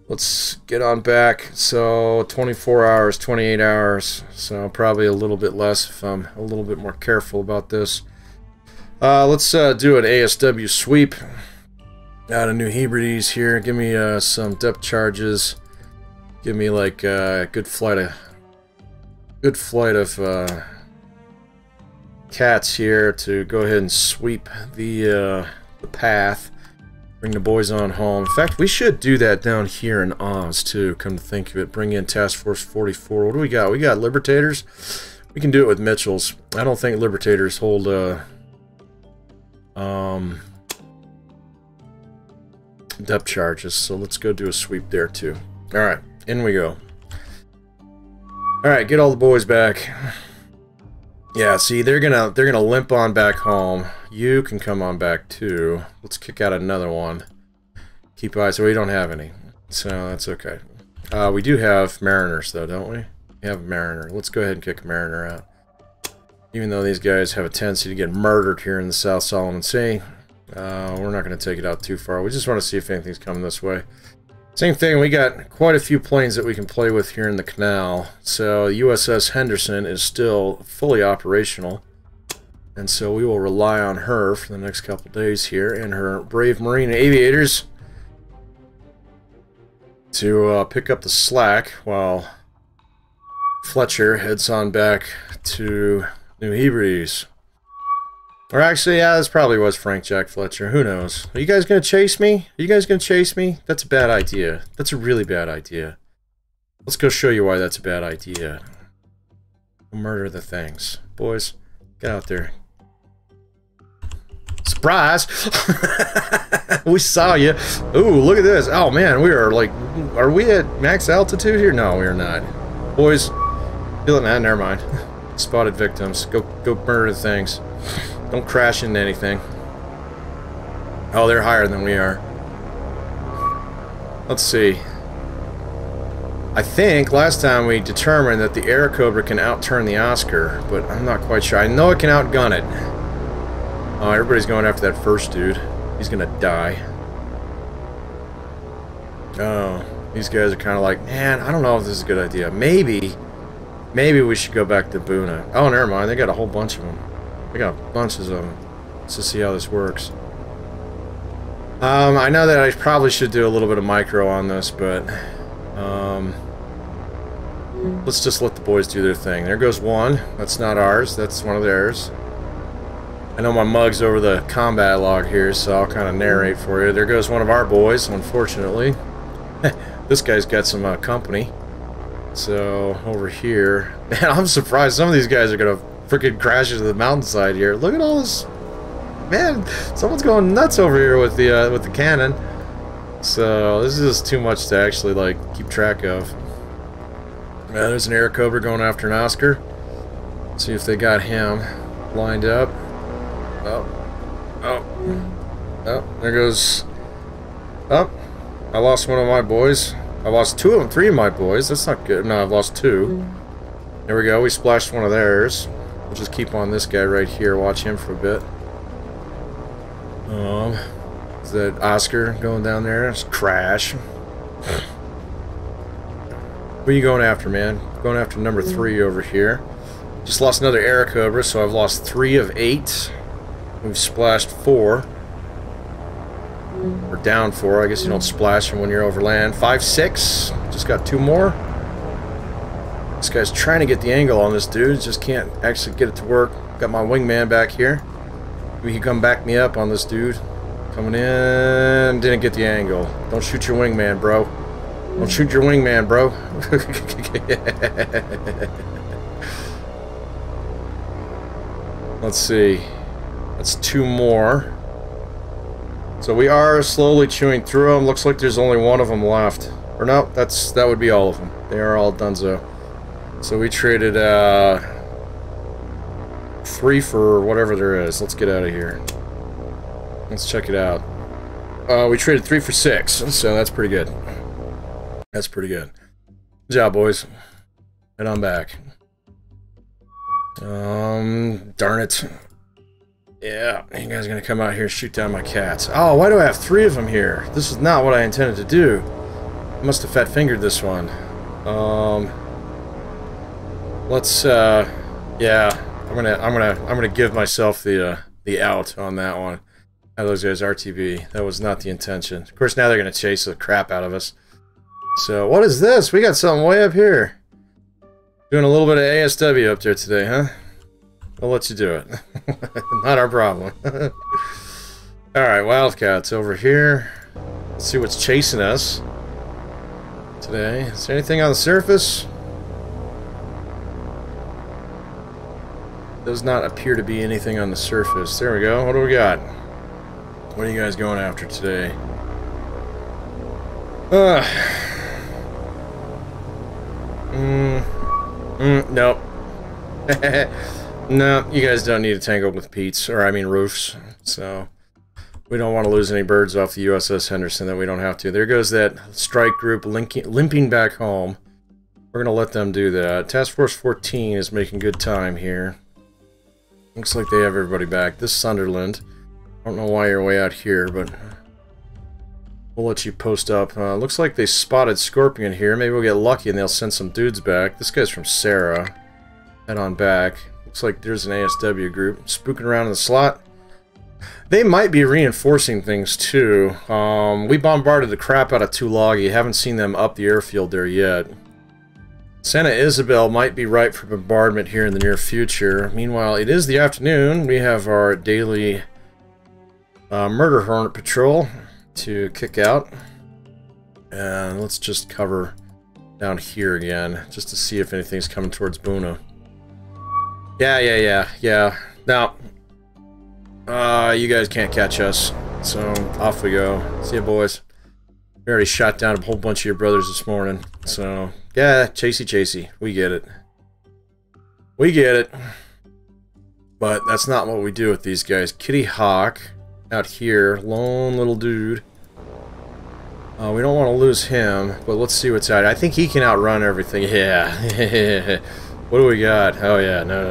Let's get on back. So 24 hours, 28 hours. So probably a little bit less if I'm a little bit more careful about this. Let's do an ASW sweep out of New Hebrides here. Give me some depth charges. Give me like a good flight of cats here to go ahead and sweep the path. Bring the boys on home. In fact, we should do that down here in Oz, too, come to think of it. Bring in Task Force 44. What do we got? We got Libertators. We can do it with Mitchells. I don't think Libertators hold depth charges, so let's go do a sweep there, too. Alright, in we go. Alright, get all the boys back. Yeah, see, they're gonna limp on back home. You can come on back too. Let's kick out another one. Keep eyes. So we don't have any, so that's okay. We do have mariners though, don't we? We have a mariner. Let's go ahead and kick a mariner out. Even though these guys have a tendency to get murdered here in the South Solomon Sea, we're not going to take it out too far. We just want to see if anything's coming this way. Same thing, we got quite a few planes that we can play with here in the canal. So USS Henderson is still fully operational. And so we will rely on her for the next couple days here and her brave Marine aviators to pick up the slack while Fletcher heads on back to New Hebrides. Or actually, yeah, this probably was Frank Jack Fletcher. Who knows? Are you guys going to chase me? Are you guys going to chase me? That's a bad idea. That's a really bad idea. Let's go show you why that's a bad idea. Murder the things. Boys, get out there. Surprise! We saw you. Ooh, look at this. Oh, man, we are like... Are we at max altitude here? No, we are not. Boys, feel it, man. Never mind. Spotted victims. Go murder the things. Don't crash into anything. Oh, they're higher than we are. Let's see. I think last time we determined that the Aircobra can outturn the Oscar, but I'm not quite sure. I know it can outgun it. Oh, everybody's going after that first dude. He's gonna die. Oh. These guys are kind of like, man, I don't know if this is a good idea. Maybe we should go back to Buna. Oh, never mind. They got a whole bunch of them. They got bunches of them. Let's just see how this works. I know that I probably should do a little bit of micro on this, but let's just let the boys do their thing. There goes one. That's not ours. That's one of theirs. I know my mug's over the combat log here, so I'll kind of narrate for you. There goes one of our boys, unfortunately. This guy's got some company. So, over here... Man, I'm surprised some of these guys are going to freaking crash into the mountainside here. Look at all this... Man, someone's going nuts over here with the cannon. So, this is just too much to actually, like, keep track of. Yeah, there's an Aircobra going after an Oscar. Let's see if they got him lined up. Oh. Oh. Oh, there goes... Oh. I lost one of my boys. I lost two of them, three of my boys. That's not good. No, I've lost two. There we go. We splashed one of theirs. We'll just keep on this guy right here. Watch him for a bit. Is that Oscar going down there? It's Crash. Who are you going after, man? Going after number three over here. Just lost another Aircobra, so I've lost 3 of 8. We've splashed 4. Or down 4. I guess you don't splash them when you're over land. 5, 6. Just got 2 more. This guy's trying to get the angle on this dude. Just can't actually get it to work. Got my wingman back here. Maybe he can come back me up on this dude. Coming in. Didn't get the angle. Don't shoot your wingman, bro. Don't shoot your wingman, bro. Let's see. That's 2 more. So we are slowly chewing through them. Looks like there's only one of them left. Or no, that would be all of them. They are all donezo. So we traded 3 for whatever there is. Let's get out of here. Let's check it out. We traded 3 for 6, so that's pretty good. That's pretty good. Good job, boys. And I'm back. Darn it. Yeah, you guys are going to come out here and shoot down my cats. Oh, why do I have 3 of them here? This is not what I intended to do. I must have fat-fingered this one. Let's, yeah, I'm gonna give myself the out on that one. Have those guys RTB. That was not the intention. Of course, now they're going to chase the crap out of us. So, what is this? We got something way up here. Doing a little bit of ASW up there today, huh? I'll let you do it. Not our problem. Alright, Wildcats over here. Let's see what's chasing us today. Is there anything on the surface? Does not appear to be anything on the surface. There we go. What do we got? What are you guys going after today? Nope. No, you guys don't need to tangle with Pete's, or I mean roofs, so we don't want to lose any birds off the USS Henderson that we don't have to. There goes that strike group limping back home. We're going to let them do that. Task Force 14 is making good time here. Looks like they have everybody back. This Sunderland. I don't know why you're way out here, but we'll let you post up. Looks like they spotted Scorpion here. Maybe we'll get lucky and they'll send some dudes back. This guy's from Sarah. Head on back. Looks like there's an ASW group spooking around in the slot. They might be reinforcing things too. We bombarded the crap out of Tulagi. Haven't seen them up the airfield there yet. Santa Isabel might be ripe for bombardment here in the near future. Meanwhile, it is the afternoon. We have our daily murder hornet patrol to kick out. And let's just cover down here again just to see if anything's coming towards Buna. Yeah. Now, you guys can't catch us, so off we go. See ya, boys. We already shot down a whole bunch of your brothers this morning, so yeah, chasey. We get it. We get it. But that's not what we do with these guys. Kitty Hawk out here, lone little dude. We don't want to lose him, but let's see what's out. I think he can outrun everything. Yeah. What do we got? Oh yeah, no.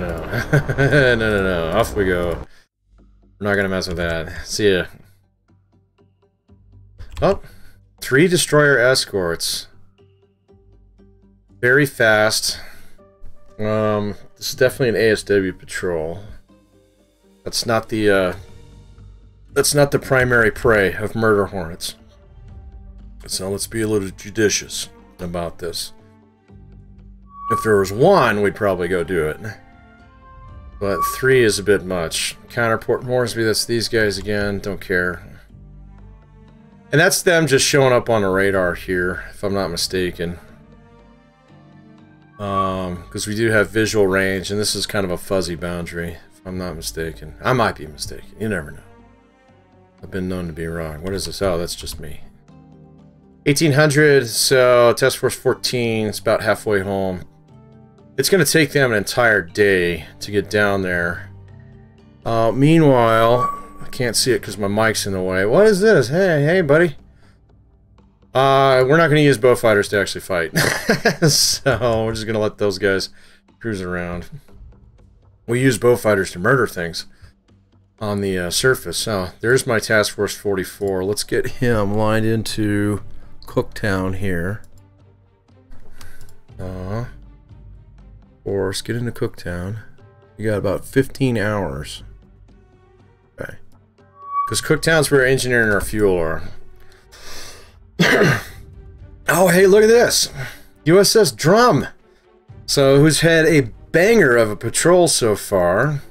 No. Off we go. We're not gonna mess with that. See ya. Oh, 3 destroyer escorts. very fast. This is definitely an ASW patrol. That's not the primary prey of murder hornets. So let's be a little judicious about this. If there was one, we'd probably go do it. But three is a bit much. Counter Port Moresby, that's these guys again. Don't care. And that's them just showing up on the radar here, if I'm not mistaken. Because we do have visual range, and this is kind of a fuzzy boundary, if I'm not mistaken. I might be mistaken. You never know. I've been known to be wrong. What is this? Oh, that's just me. 1800, so Task Force 14, it's about halfway home. It's going to take them an entire day to get down there. Meanwhile, I can't see it because my mic's in the way. What is this? Hey, hey, buddy. We're not going to use bow fighters to actually fight. So we're just going to let those guys cruise around. We use bow fighters to murder things on the surface. So there's my Task Force 44. Let's get him lined into Cooktown here. Or let's get into Cooktown. You got about 15 hours. Okay. Because Cooktown's where engineering our fuel are. Oh, hey, look at this. USS Drum. So, who's had a banger of a patrol so far,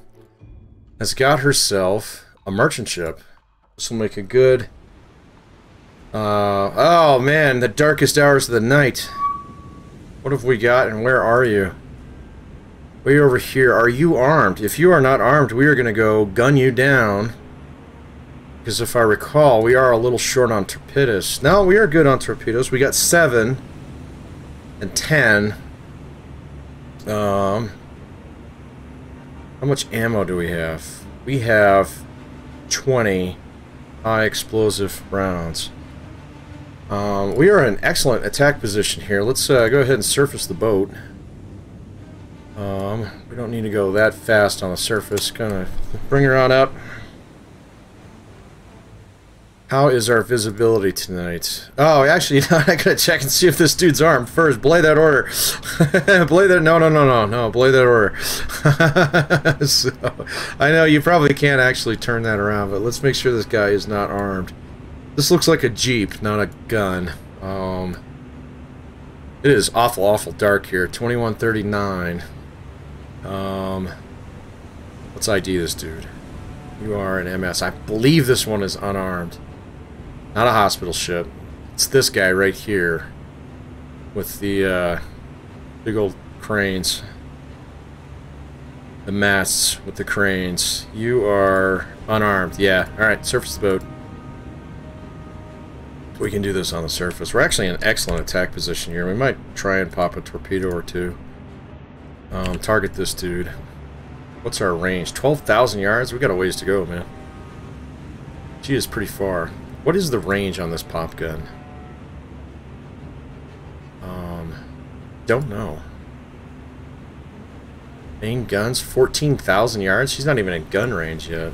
has got herself a merchant ship. This will make a good... oh, man, the darkest hours of the night. What have we got and where are you? Way over here. Are you armed? If you are not armed, we are going to go gun you down. Because if I recall, we are a little short on torpedoes. No, we are good on torpedoes. We got 7 and 10. How much ammo do we have? We have 20 high explosive rounds. We are in excellent attack position here. Let's go ahead and surface the boat. We don't need to go that fast on the surface. Gonna bring her on up. How is our visibility tonight? Oh, actually, you know, I gotta check and see if this dude's armed first. Play that order. Play that. No, no, no, no, no. Play that order. So, I know you probably can't actually turn that around, but let's make sure this guy is not armed. This looks like a Jeep, not a gun. It is awful, awful dark here. 2139. Let's ID this dude. You are an MS. I believe this one is unarmed. Not a hospital ship. It's this guy right here with the big old cranes. The masts with the cranes. You are unarmed. Yeah. Alright, surface the boat. We can do this on the surface. We're actually in an excellent attack position here. We might try and pop a torpedo or two. Target this dude. What's our range? 12,000 yards? We got a ways to go, man. She is pretty far. What is the range on this pop gun? Don't know. Main guns, 14,000 yards? She's not even in gun range yet.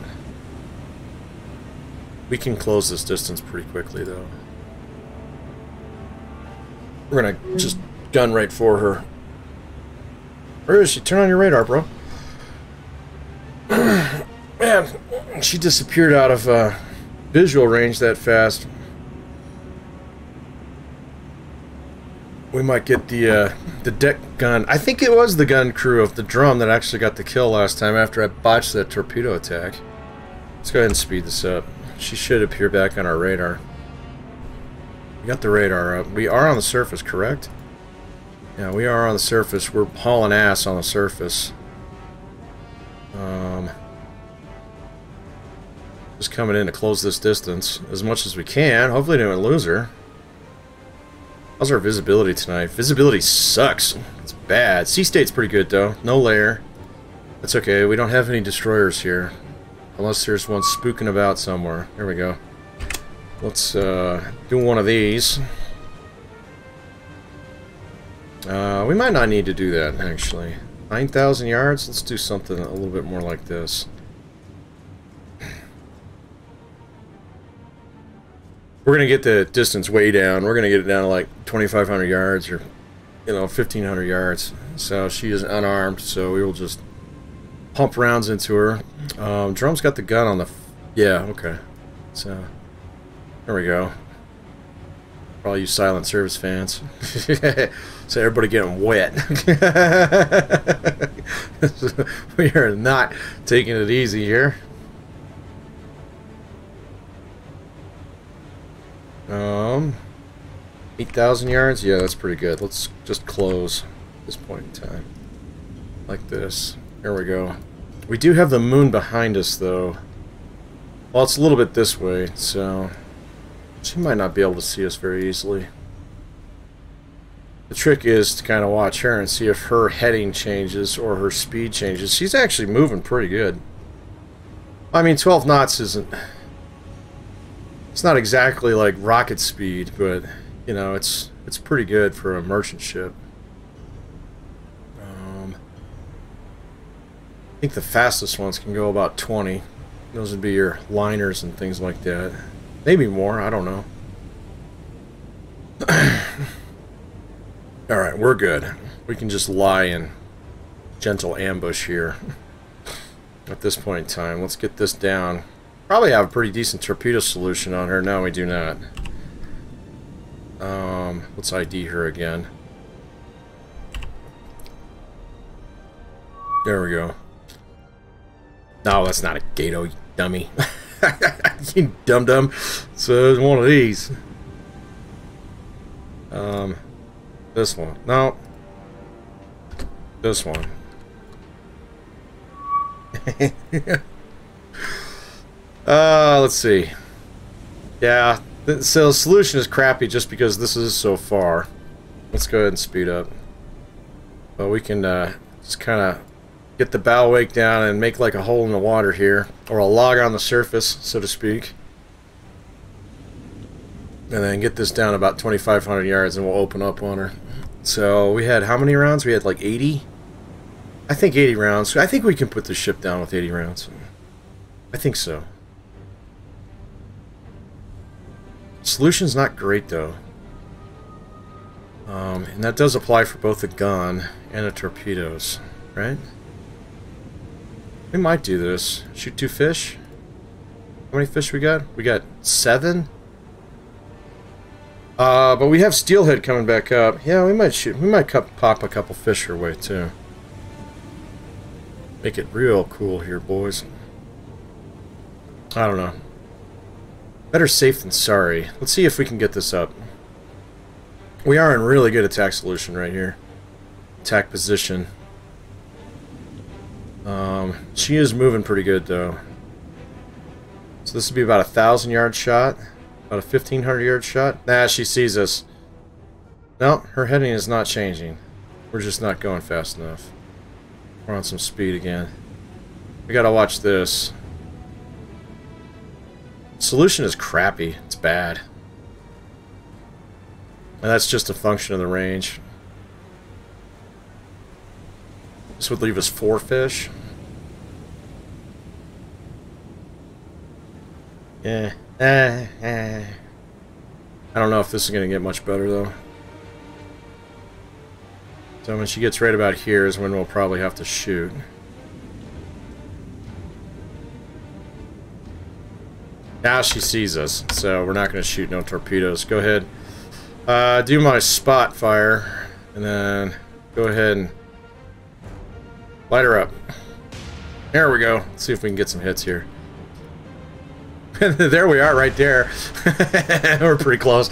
We can close this distance pretty quickly, though. We're gonna just gun right for her. Where is she? Turn on your radar, bro. Man, she disappeared out of visual range that fast. We might get the deck gun. I think it was the gun crew of the Drum that actually got the kill last time after I botched that torpedo attack. Let's go ahead and speed this up. She should appear back on our radar. We got the radar up. We are on the surface, correct? Yeah, we are on the surface. We're hauling ass on the surface. Just coming in to close this distance as much as we can. Hopefully we don't lose her. How's our visibility tonight? Visibility sucks. It's bad. Sea state's pretty good, though. No layer. That's okay. We don't have any destroyers here. Unless there's one spooking about somewhere. Here we go. Let's do one of these. We might not need to do that, actually. 9,000 yards? Let's do something a little bit more like this. We're going to get the distance way down. We're going to get it down to like 2,500 yards or you know, 1,500 yards. So she is unarmed, so we will just pump rounds into her. Drum's got the gun on the... yeah, okay. So, there we go. For all you silent service fans. So everybody getting wet. We are not taking it easy here. Um, 8,000 yards? Yeah, that's pretty good. Let's just close at this point in time. Like this. There we go. We do have the moon behind us, though. Well, it's a little bit this way, so... she might not be able to see us very easily. The trick is to kind of watch her and see if her heading changes or her speed changes. She's actually moving pretty good. I mean, 12 knots isn't... it's not exactly like rocket speed, but... you know, it's pretty good for a merchant ship. I think the fastest ones can go about 20. Those would be your liners and things like that. Maybe more, I don't know. Alright, we're good. We can just lie in gentle ambush here. At this point in time, let's get this down. Probably have a pretty decent torpedo solution on her. No, we do not. Let's ID her again. There we go. No, that's not a Gato, you dummy. You dum-dum. So it's one of these. This one. No. This one. Let's see. Yeah. So the solution is crappy just because this is so far. Let's go ahead and speed up. But we can just kind of get the bow wake down and make like a hole in the water here. Or a log on the surface, so to speak. And then get this down about 2,500 yards and we'll open up on her. So we had how many rounds? We had like 80? I think 80 rounds. I think we can put the ship down with 80 rounds. I think so. Solution's not great though, and that does apply for both the gun and the torpedoes, right? We might do this. Shoot 2 fish. How many fish we got? We got 7. But we have Steelhead coming back up. Yeah, we might shoot. We might pop a couple fish her way too. Make it real cool here, boys. I don't know. Better safe than sorry. Let's see if we can get this up. We are in really good attack solution right here. Attack position. She is moving pretty good though. So this would be about a 1,000-yard shot. About a 1,500-yard shot. Nah, she sees us. No, her heading is not changing. We're just not going fast enough. We're on some speed again. We gotta watch this. Solution is crappy. It's bad. And that's just a function of the range. This would leave us 4 fish. Yeah. I don't know if this is going to get much better, though. So when she gets right about here is when we'll probably have to shoot. Now she sees us, so we're not going to shoot no torpedoes. Go ahead. Do my spot fire, and then go ahead and light her up. There we go. Let's see if we can get some hits here. There we are right there. We're pretty close.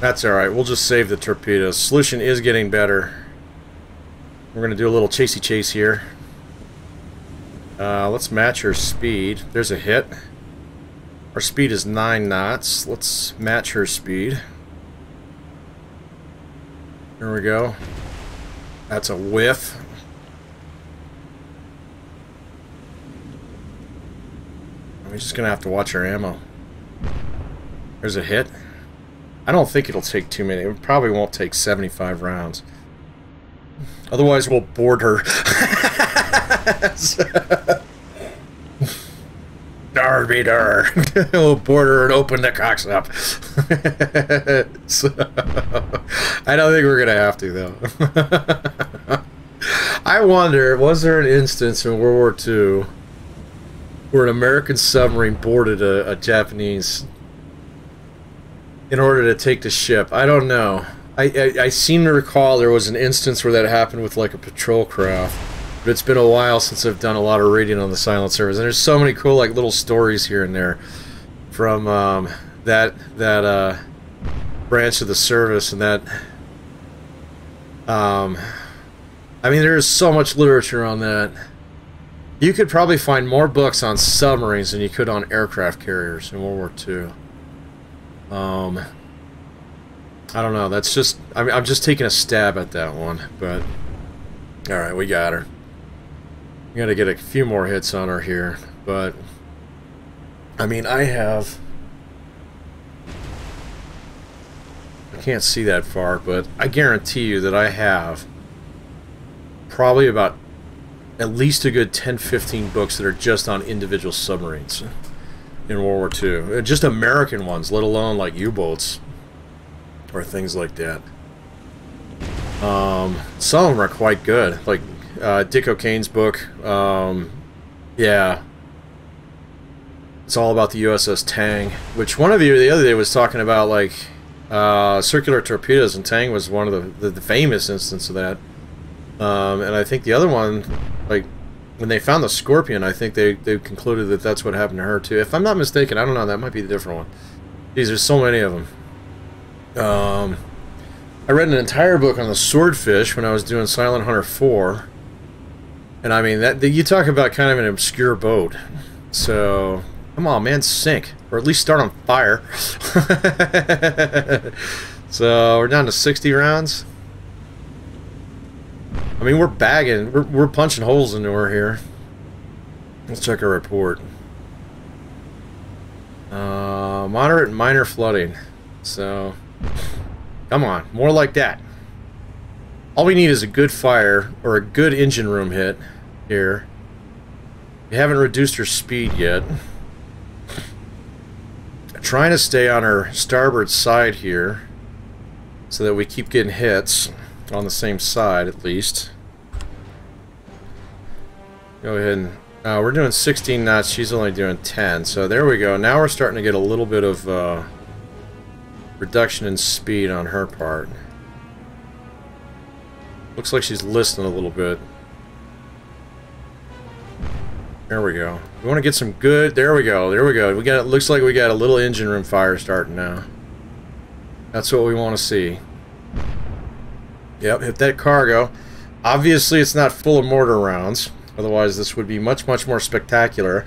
That's alright. We'll just save the torpedoes. Solution is getting better. We're going to do a little chasey chase here. Let's match her speed. There's a hit. Our speed is 9 knots. Let's match her speed. There we go. That's a whiff. We're just going to have to watch our ammo. There's a hit. I don't think it'll take too many. It probably won't take 75 rounds. Otherwise, we'll board her. Dar be dar. We'll border and open the cocks up. So, I don't think we're going to have to, though. I wonder, was there an instance in World War II where an American submarine boarded a Japanese in order to take the ship? I don't know. I seem to recall there was an instance where that happened with like a patrol craft. But it's been a while since I've done a lot of reading on the Silent Service, and there's so many cool like little stories here and there from that branch of the service, and that I mean, there is so much literature on that. You could probably find more books on submarines than you could on aircraft carriers in World War II. I don't know. That's just... I mean, I'm just taking a stab at that one, but... Alright, we got her. I'm gonna get a few more hits on her here, but... I mean, I have... I can't see that far, but I guarantee you that I have probably about at least a good 10-15 books that are just on individual submarines in World War II. Just American ones, let alone like U-boats or things like that. Some of them are quite good, like Dick O'Kane's book. Yeah, it's all about the USS Tang, which one of you the other day was talking about, like circular torpedoes, and Tang was one of the famous instance of that. And I think the other one, like when they found the Scorpion, I think they concluded that that's what happened to her too. If I'm not mistaken, I don't know. That might be the different one. These are so many of them. I read an entire book on the swordfish when I was doing Silent Hunter 4, and I mean that you talk about kind of an obscure boat. So come on, man, sink, or at least start on fire. So we're down to 60 rounds. I mean, we're bagging, we're punching holes into her here. Let's check our report. Moderate and minor flooding. So, come on, more like that. All we need is a good fire or a good engine room hit here. We haven't reduced her speed yet. I'm trying to stay on her starboard side here so that we keep getting hits on the same side at least. Go ahead and we're doing 16 knots. She's only doing 10, so there we go. Now we're starting to get a little bit of reduction in speed on her part. Looks like she's listening a little bit. There we go. We want to get some good... There we go. There we go. We got. It looks like we got a little engine room fire starting now. That's what we want to see. Yep, hit that cargo. Obviously, it's not full of mortar rounds. Otherwise, this would be much, much more spectacular.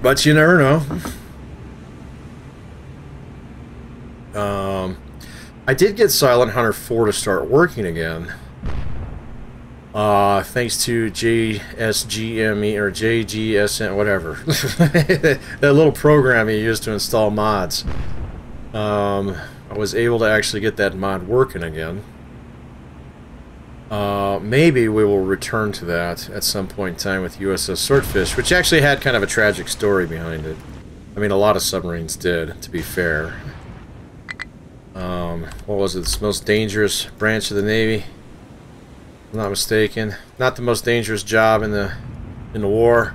But you never know. I did get Silent Hunter 4 to start working again, thanks to JSGME or JGSN, whatever, that little program you used to install mods. I was able to actually get that mod working again. Maybe we will return to that at some point in time with USS Swordfish, which actually had kind of a tragic story behind it. I mean, a lot of submarines did, to be fair. What was it? It's the most dangerous branch of the Navy, if I'm not mistaken. Not the most dangerous job in the war.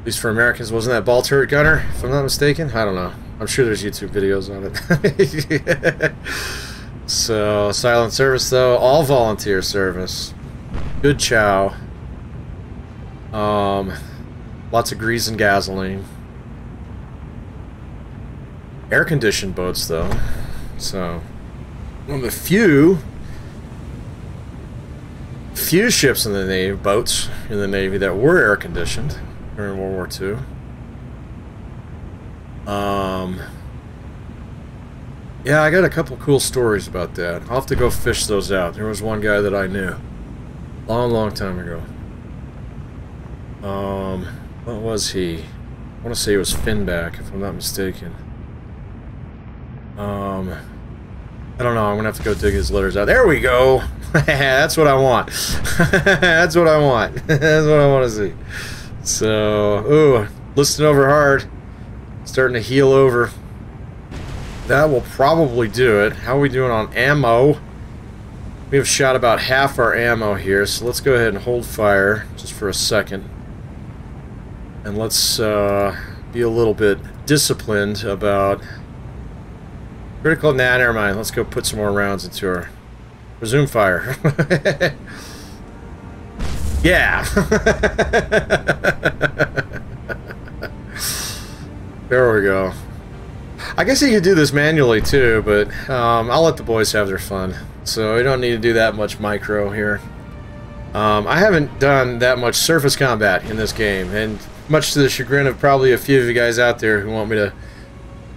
At least for Americans. Wasn't that ball turret gunner, if I'm not mistaken? I don't know. I'm sure there's YouTube videos on it. So, Silent Service, though. All volunteer service. Good chow. Lots of grease and gasoline. Air-conditioned boats, though. So, one of the few ships in the Navy, boats in the Navy, that were air-conditioned during World War II. Yeah, I got a couple cool stories about that. I'll have to go fish those out. There was one guy that I knew long time ago. What was he? I want to say it was Finback, if I'm not mistaken. I don't know. I'm going to have to go dig his letters out. There we go! That's what I want. That's what I want. That's what I want to see. So, ooh, listing over hard. Starting to heal over. That will probably do it. How are we doing on ammo? We have shot about half our ammo here, so let's go ahead and hold fire just for a second. And let's be a little bit disciplined about... Critical, nah, never mind. Let's go put some more rounds into her. Resume fire. Yeah! There we go. I guess you could do this manually too, but I'll let the boys have their fun. So we don't need to do that much micro here. I haven't done that much surface combat in this game, and much to the chagrin of probably a few of you guys out there who want me to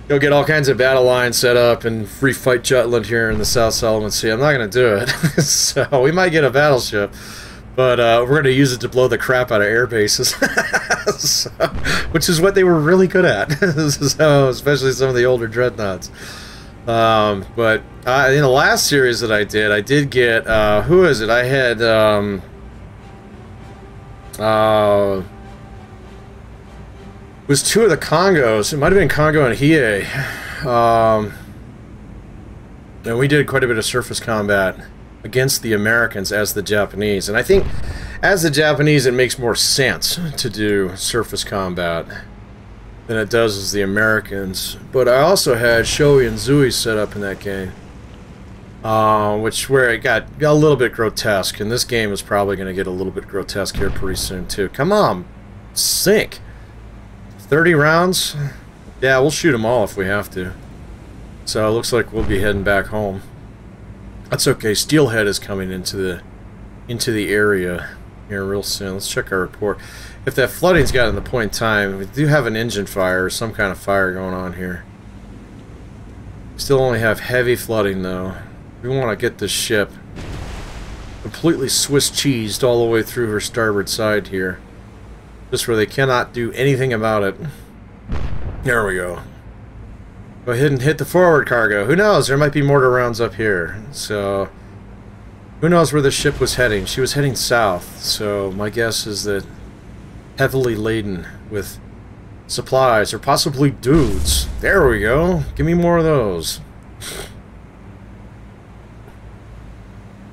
go get all kinds of battle lines set up and free fight Jutland here in the South Solomon Sea. I'm not going to do it. So we might get a battleship, but we're going to use it to blow the crap out of air bases. So, which is what they were really good at. So, especially some of the older dreadnoughts. But in the last series that I did get, who is it? I had, it was two of the Congos. It might have been Kongo and Ise. And we did quite a bit of surface combat against the Americans as the Japanese. And I think as the Japanese, it makes more sense to do surface combat than it does as the Americans. But I also had Shoei and Zui set up in that game, which where it got a little bit grotesque, and this game is probably going to get a little bit grotesque here pretty soon too. Come on, sink. 30 rounds? Yeah, we'll shoot them all if we have to. So it looks like we'll be heading back home. That's okay. Steelhead is coming into the area here real soon. Let's check our report. If that flooding's gotten to the point in time, we do have an engine fire or some kind of fire going on here. Still only have heavy flooding though. We want to get this ship completely Swiss cheesed all the way through her starboard side here. Just where they cannot do anything about it. There we go. Go ahead and hit the forward cargo. Who knows? There might be mortar rounds up here. So, who knows where the ship was heading? She was heading south. So, my guess is that heavily laden with supplies, or possibly dudes. There we go. Give me more of those.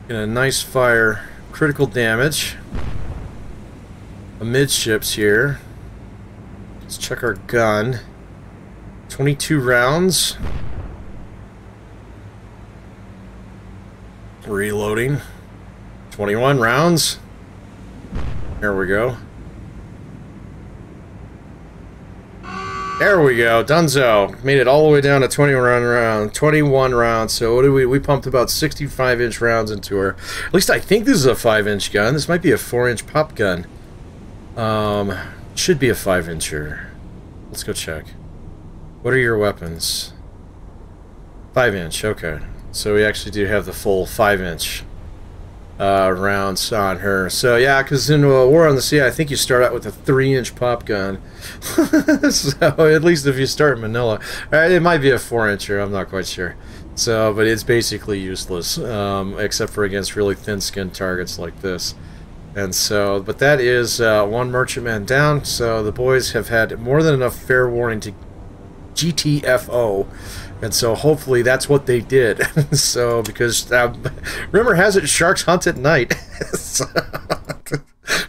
Get a nice fire. Critical damage. Amidships here. Let's check our gun. 22 rounds. Reloading. 21 rounds. There we go. There we go, dunzo. Made it all the way down to 21 rounds. So what do we pumped about 65-inch rounds into her. At least I think this is a 5-inch gun. This might be a 4-inch pop gun. Should be a 5-incher. Let's go check. What are your weapons? 5-inch, okay. So we actually do have the full 5-inch rounds on her. So yeah, because in War on the Sea, I think you start out with a 3-inch pop gun. So at least if you start in Manila, it might be a 4-incher. I'm not quite sure. So, but it's basically useless, except for against really thin-skinned targets like this. And so, but that is one merchantman down. So the boys have had more than enough fair warning to GTFO. And so hopefully that's what they did. So, because rumor has it sharks hunt at night. So,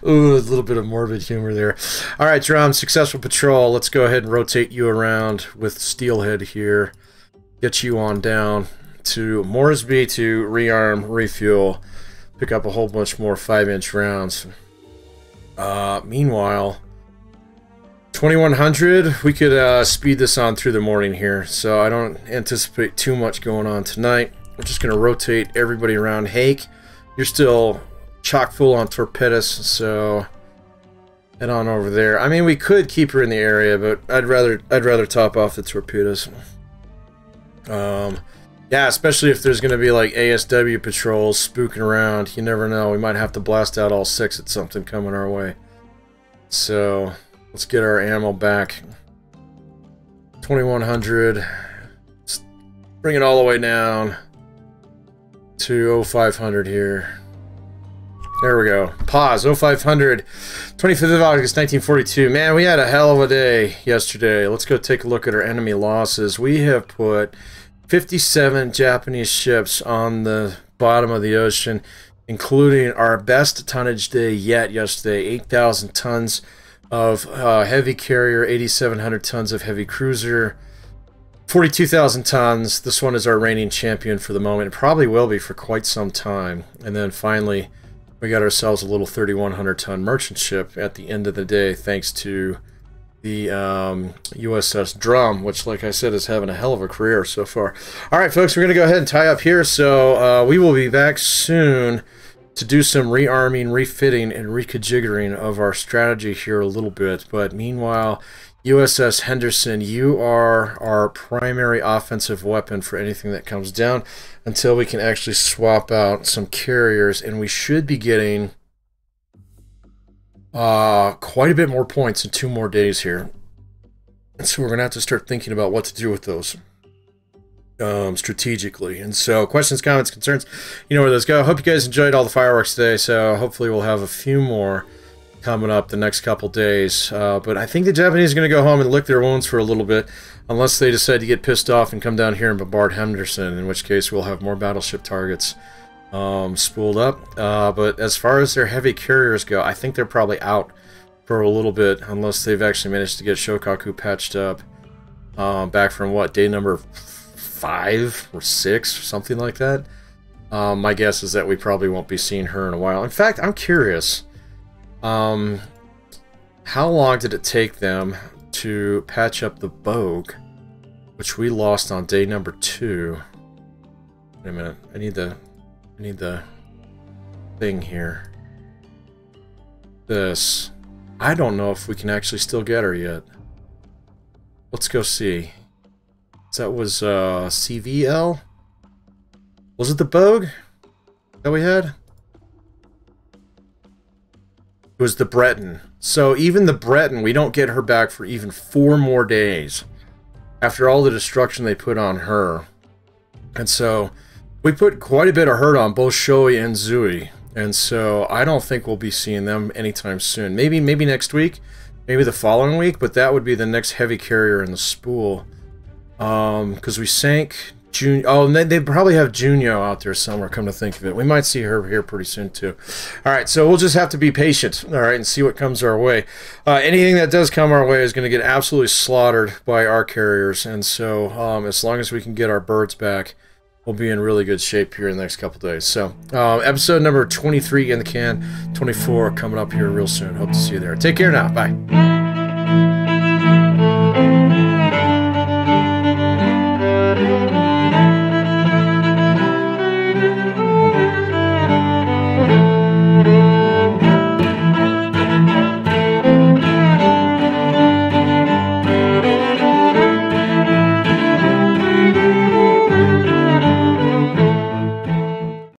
ooh, a little bit of morbid humor there. All right, Drum, successful patrol. Let's go ahead and rotate you around with Steelhead here. Get you on down to Moresby to rearm, refuel. Pick up a whole bunch more 5-inch rounds. Meanwhile, 2100, we could speed this on through the morning here, so I don't anticipate too much going on tonight. I'm just going to rotate everybody around. Hake, you're still chock full on torpedoes, so head on over there. I mean, we could keep her in the area, but I'd rather top off the torpedoes. Yeah, especially if there's going to be like ASW patrols spooking around. You never know. We might have to blast out all 6 at something coming our way. So, let's get our ammo back. 2100. Let's bring it all the way down to 0500 here. There we go. Pause. 0500. 25th of August, 1942. Man, we had a hell of a day yesterday. Let's go take a look at our enemy losses. We have put 57 Japanese ships on the bottom of the ocean, including our best tonnage day yet yesterday, 8,000 tons of heavy carrier, 8,700 tons of heavy cruiser, 42,000 tons. This one is our reigning champion for the moment. It probably will be for quite some time. And then finally, we got ourselves a little 3,100-ton merchant ship at the end of the day, thanks to the USS Drum, which, like I said, is having a hell of a career so far. All right, folks, we're going to go ahead and tie up here, so we will be back soon to do some rearming, refitting, and reconfiguring of our strategy here a little bit. But meanwhile, USS Henderson, you are our primary offensive weapon for anything that comes down until we can actually swap out some carriers, and we should be getting quite a bit more points in 2 more days here. And so we're going to have to start thinking about what to do with those strategically. And so questions, comments, concerns, you know where those go. I hope you guys enjoyed all the fireworks today, so hopefully we'll have a few more coming up the next couple days, but I think the Japanese are going to go home and lick their wounds for a little bit, unless they decide to get pissed off and come down here and bombard Henderson, in which case we'll have more battleship targets spooled up. But as far as their heavy carriers go, I think they're probably out for a little bit, unless they've actually managed to get Shokaku patched up back from, what, day number 5 or 6, or something like that. My guess is that we probably won't be seeing her in a while. In fact, I'm curious. How long did it take them to patch up the Bogue, which we lost on day number 2? Wait a minute, I need the thing here. This. I don't know if we can actually still get her yet. Let's go see. So that was, CVL? Was it the Bogue that we had? It was the Breton. So even the Breton, we don't get her back for even 4 more days after all the destruction they put on her. And so we put quite a bit of hurt on both Shoei and Zui, and so I don't think we'll be seeing them anytime soon. Maybe next week, maybe the following week, but that would be the next heavy carrier in the spool, because we sank June. Oh, and they probably have Junio out there somewhere, come to think of it. We might see her here pretty soon, too. All right, so we'll just have to be patient, all right, and see what comes our way. Anything that does come our way is going to get absolutely slaughtered by our carriers, and so as long as we can get our birds back, we'll be in really good shape here in the next couple days. So episode number 23 in the can, 24 coming up here real soon. Hope to see you there. Take care now. Bye.